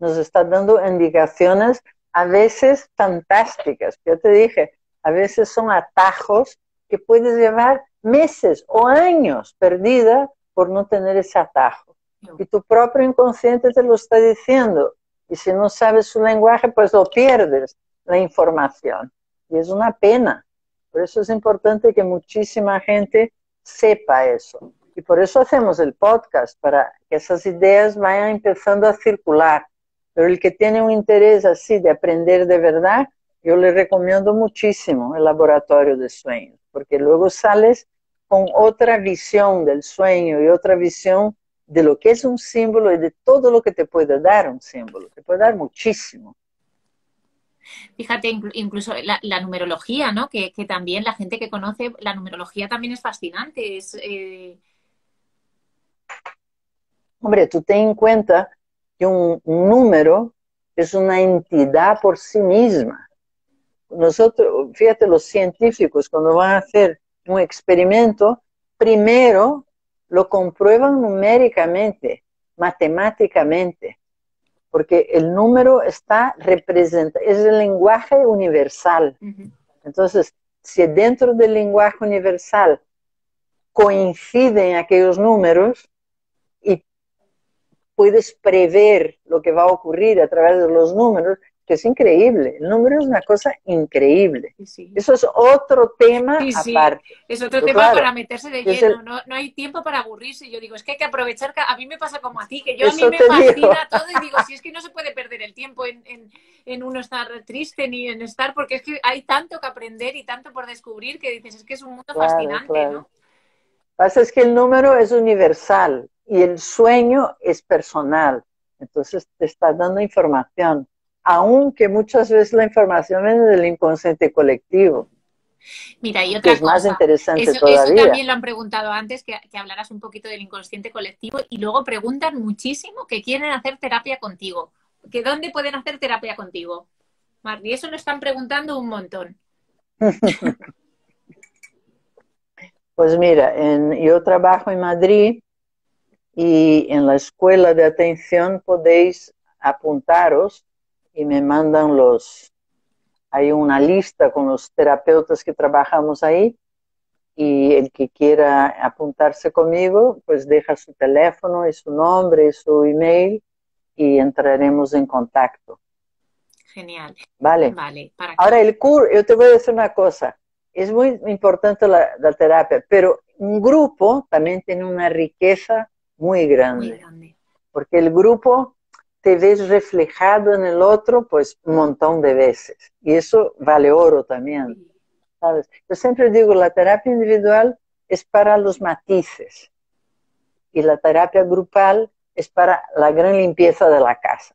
nos está dando indicaciones a veces fantásticas, yo te dije, a veces son atajos que puedes llevar meses o años perdida por no tener ese atajo. Y tu propio inconsciente te lo está diciendo, y si no sabes su lenguaje, pues lo pierdes, la información, y es una pena. Por eso es importante que muchísima gente sepa eso, y por eso hacemos el podcast, para que esas ideas vayan empezando a circular. Pero el que tiene un interés así de aprender de verdad, yo le recomiendo muchísimo el laboratorio de sueños, porque luego sales con otra visión del sueño y otra visión de lo que es un símbolo y de todo lo que te puede dar un símbolo. Te puede dar muchísimo. Fíjate, incluso la, la numerología, ¿no? Que, que también la gente que conoce la numerología también es fascinante. Es, eh... Hombre, tú ten en cuenta que un número es una entidad por sí misma. Nosotros, fíjate, los científicos cuando van a hacer un experimento, primero lo comprueban numéricamente, matemáticamente. Porque el número está representado, es el lenguaje universal. Uh-huh. Entonces, si dentro del lenguaje universal coinciden aquellos números y puedes prever lo que va a ocurrir a través de los números, que es increíble. El número es una cosa increíble. Sí. Eso es otro tema sí, sí. aparte. Es otro Pero tema claro, para meterse de lleno. El... No, no hay tiempo para aburrirse. Yo digo, es que hay que aprovechar. Que a mí me pasa como a ti, que yo Eso a mí me fascina digo. todo y digo, si es que no se puede perder el tiempo en, en, en uno estar triste ni en estar, porque es que hay tanto que aprender y tanto por descubrir que dices, es que es un mundo claro, fascinante, claro. ¿no? Lo que pasa es que el número es universal y el sueño es personal. Entonces te está dando información. Aunque muchas veces la información viene del inconsciente colectivo. Mira, y otra que es cosa, más interesante eso, todavía. Eso también lo han preguntado antes, que, que hablaras un poquito del inconsciente colectivo, y luego preguntan muchísimo que quieren hacer terapia contigo. Que ¿dónde pueden hacer terapia contigo? Marly, eso lo están preguntando un montón. Pues mira, en, yo trabajo en Madrid y en la Escuela de Atención podéis apuntaros y me mandan los... Hay una lista con los terapeutas que trabajamos ahí, y el que quiera apuntarse conmigo, pues deja su teléfono y su nombre y su email y entraremos en contacto. Genial. Vale. Vale. ¿Para qué? Ahora el curso, yo te voy a decir una cosa, es muy importante la, la terapia, pero un grupo también tiene una riqueza muy grande. Muy grande. Porque el grupo... te ves reflejado en el otro, pues, un montón de veces. Y eso vale oro también, ¿sabes? Yo siempre digo, la terapia individual es para los matices. Y la terapia grupal es para la gran limpieza de la casa.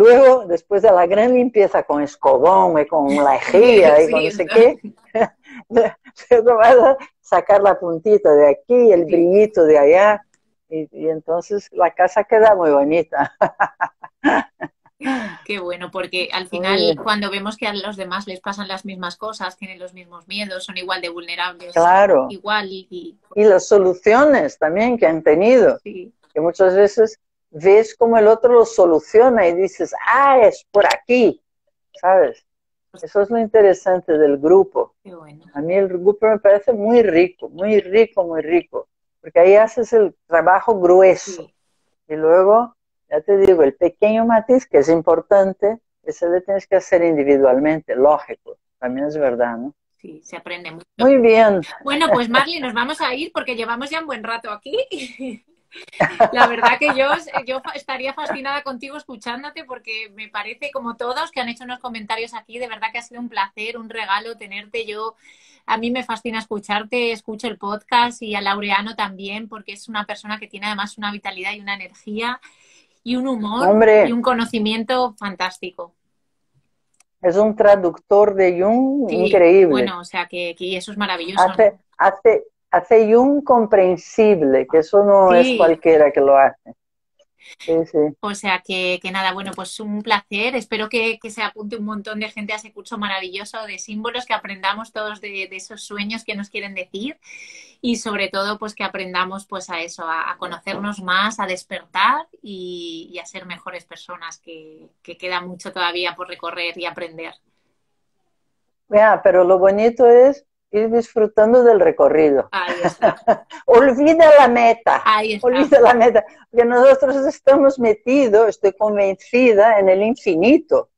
Luego, después de la gran limpieza con escobón y con la lejía y sí, con no sé qué, se vas a sacar la puntita de aquí, el sí. brillito de allá, y, y entonces la casa queda muy bonita. Qué bueno, porque al final cuando vemos que a los demás les pasan las mismas cosas, tienen los mismos miedos, son igual de vulnerables, claro. igual y... y las soluciones también que han tenido, sí. que muchas veces ves cómo el otro lo soluciona y dices, ah, es por aquí, ¿sabes? Eso es lo interesante del grupo. Qué bueno. A mí el grupo me parece muy rico, muy rico, muy rico, porque ahí haces el trabajo grueso sí. y luego... Ya te digo, el pequeño matiz que es importante, ese lo tienes que hacer individualmente, lógico. También es verdad, ¿no? Sí, se aprende mucho. Muy bien. Bueno, pues Marly, nos vamos a ir porque llevamos ya un buen rato aquí. La verdad que yo, yo estaría fascinada contigo escuchándote porque me parece, como todos, que han hecho unos comentarios aquí, de verdad que ha sido un placer, un regalo tenerte. Yo, a mí me fascina escucharte, escucho el podcast y a Laureano también porque es una persona que tiene además una vitalidad y una energía y un humor Hombre, y un conocimiento fantástico. Es un traductor de Jung sí, increíble. Bueno, o sea, que, que eso es maravilloso. Hace, ¿no? hace, hace Jung comprensible, que eso no sí. es cualquiera que lo hace. Sí, sí. O sea, que, que nada, bueno, pues un placer. Espero que, que se apunte un montón de gente a ese curso maravilloso de símbolos, que aprendamos todos de, de esos sueños que nos quieren decir y sobre todo pues que aprendamos pues a eso, a, a conocernos más, a despertar y, y a ser mejores personas, que, que queda mucho todavía por recorrer y aprender. Ya, pero lo bonito es ir disfrutando del recorrido. Ahí está. Olvida la meta. Ahí está. Olvida la meta. Porque nosotros estamos metidos, estoy convencida, en el infinito.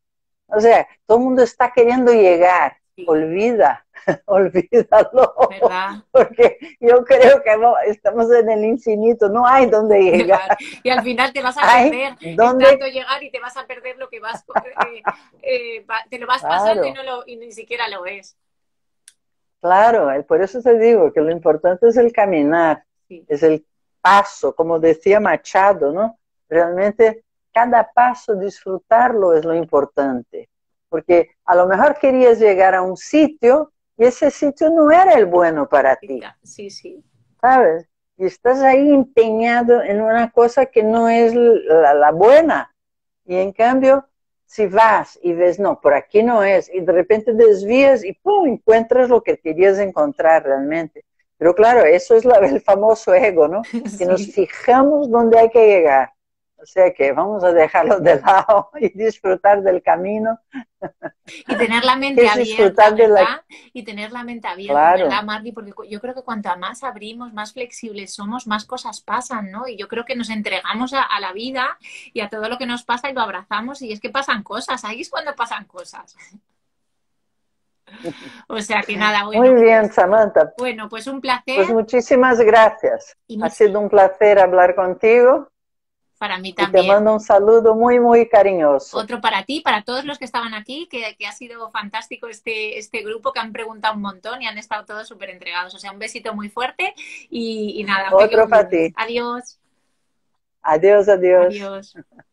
O sea, todo el mundo está queriendo llegar. Sí. Olvida, olvídalo. ¿Verdad? Porque yo creo que no, estamos en el infinito, no hay dónde llegar. Y al final te vas a perder, ¿dónde? Tanto llegar y te vas a perder lo que vas, eh, eh, te lo vas claro. pasando y, no lo, y ni siquiera lo ves. Claro, por eso te digo que lo importante es el caminar, sí. es el paso, como decía Machado, ¿no? Realmente cada paso, disfrutarlo es lo importante, porque a lo mejor querías llegar a un sitio y ese sitio no era el bueno para ti, sí, sí. ¿sabes? Y estás ahí empeñado en una cosa que no es la, la buena, y en cambio... Si vas y ves, no, por aquí no es, y de repente desvías y ¡pum!, encuentras lo que querías encontrar realmente. Pero claro, eso es la, el famoso ego, ¿no? Sí. Que nos fijamos dónde hay que llegar. O sea que vamos a dejarlo de lado y disfrutar del camino. Y tener la mente abierta, de la... Y tener la mente abierta, claro. ¿verdad, Marly? Porque yo creo que cuanto más abrimos, más flexibles somos, más cosas pasan, ¿no? Y yo creo que nos entregamos a, a la vida y a todo lo que nos pasa y lo abrazamos. Y es que pasan cosas, ahí es cuando pasan cosas. O sea que nada, bueno. Muy bien, Samantha. Bueno, pues un placer. Pues muchísimas gracias. Y ha sido un placer hablar contigo. Para mí también. Y te mando un saludo muy, muy cariñoso. Otro para ti, para todos los que estaban aquí, que, que ha sido fantástico este, este grupo, que han preguntado un montón y han estado todos súper entregados. O sea, un besito muy fuerte y, y nada. Otro para ti. Adiós. Adiós, adiós. Adiós.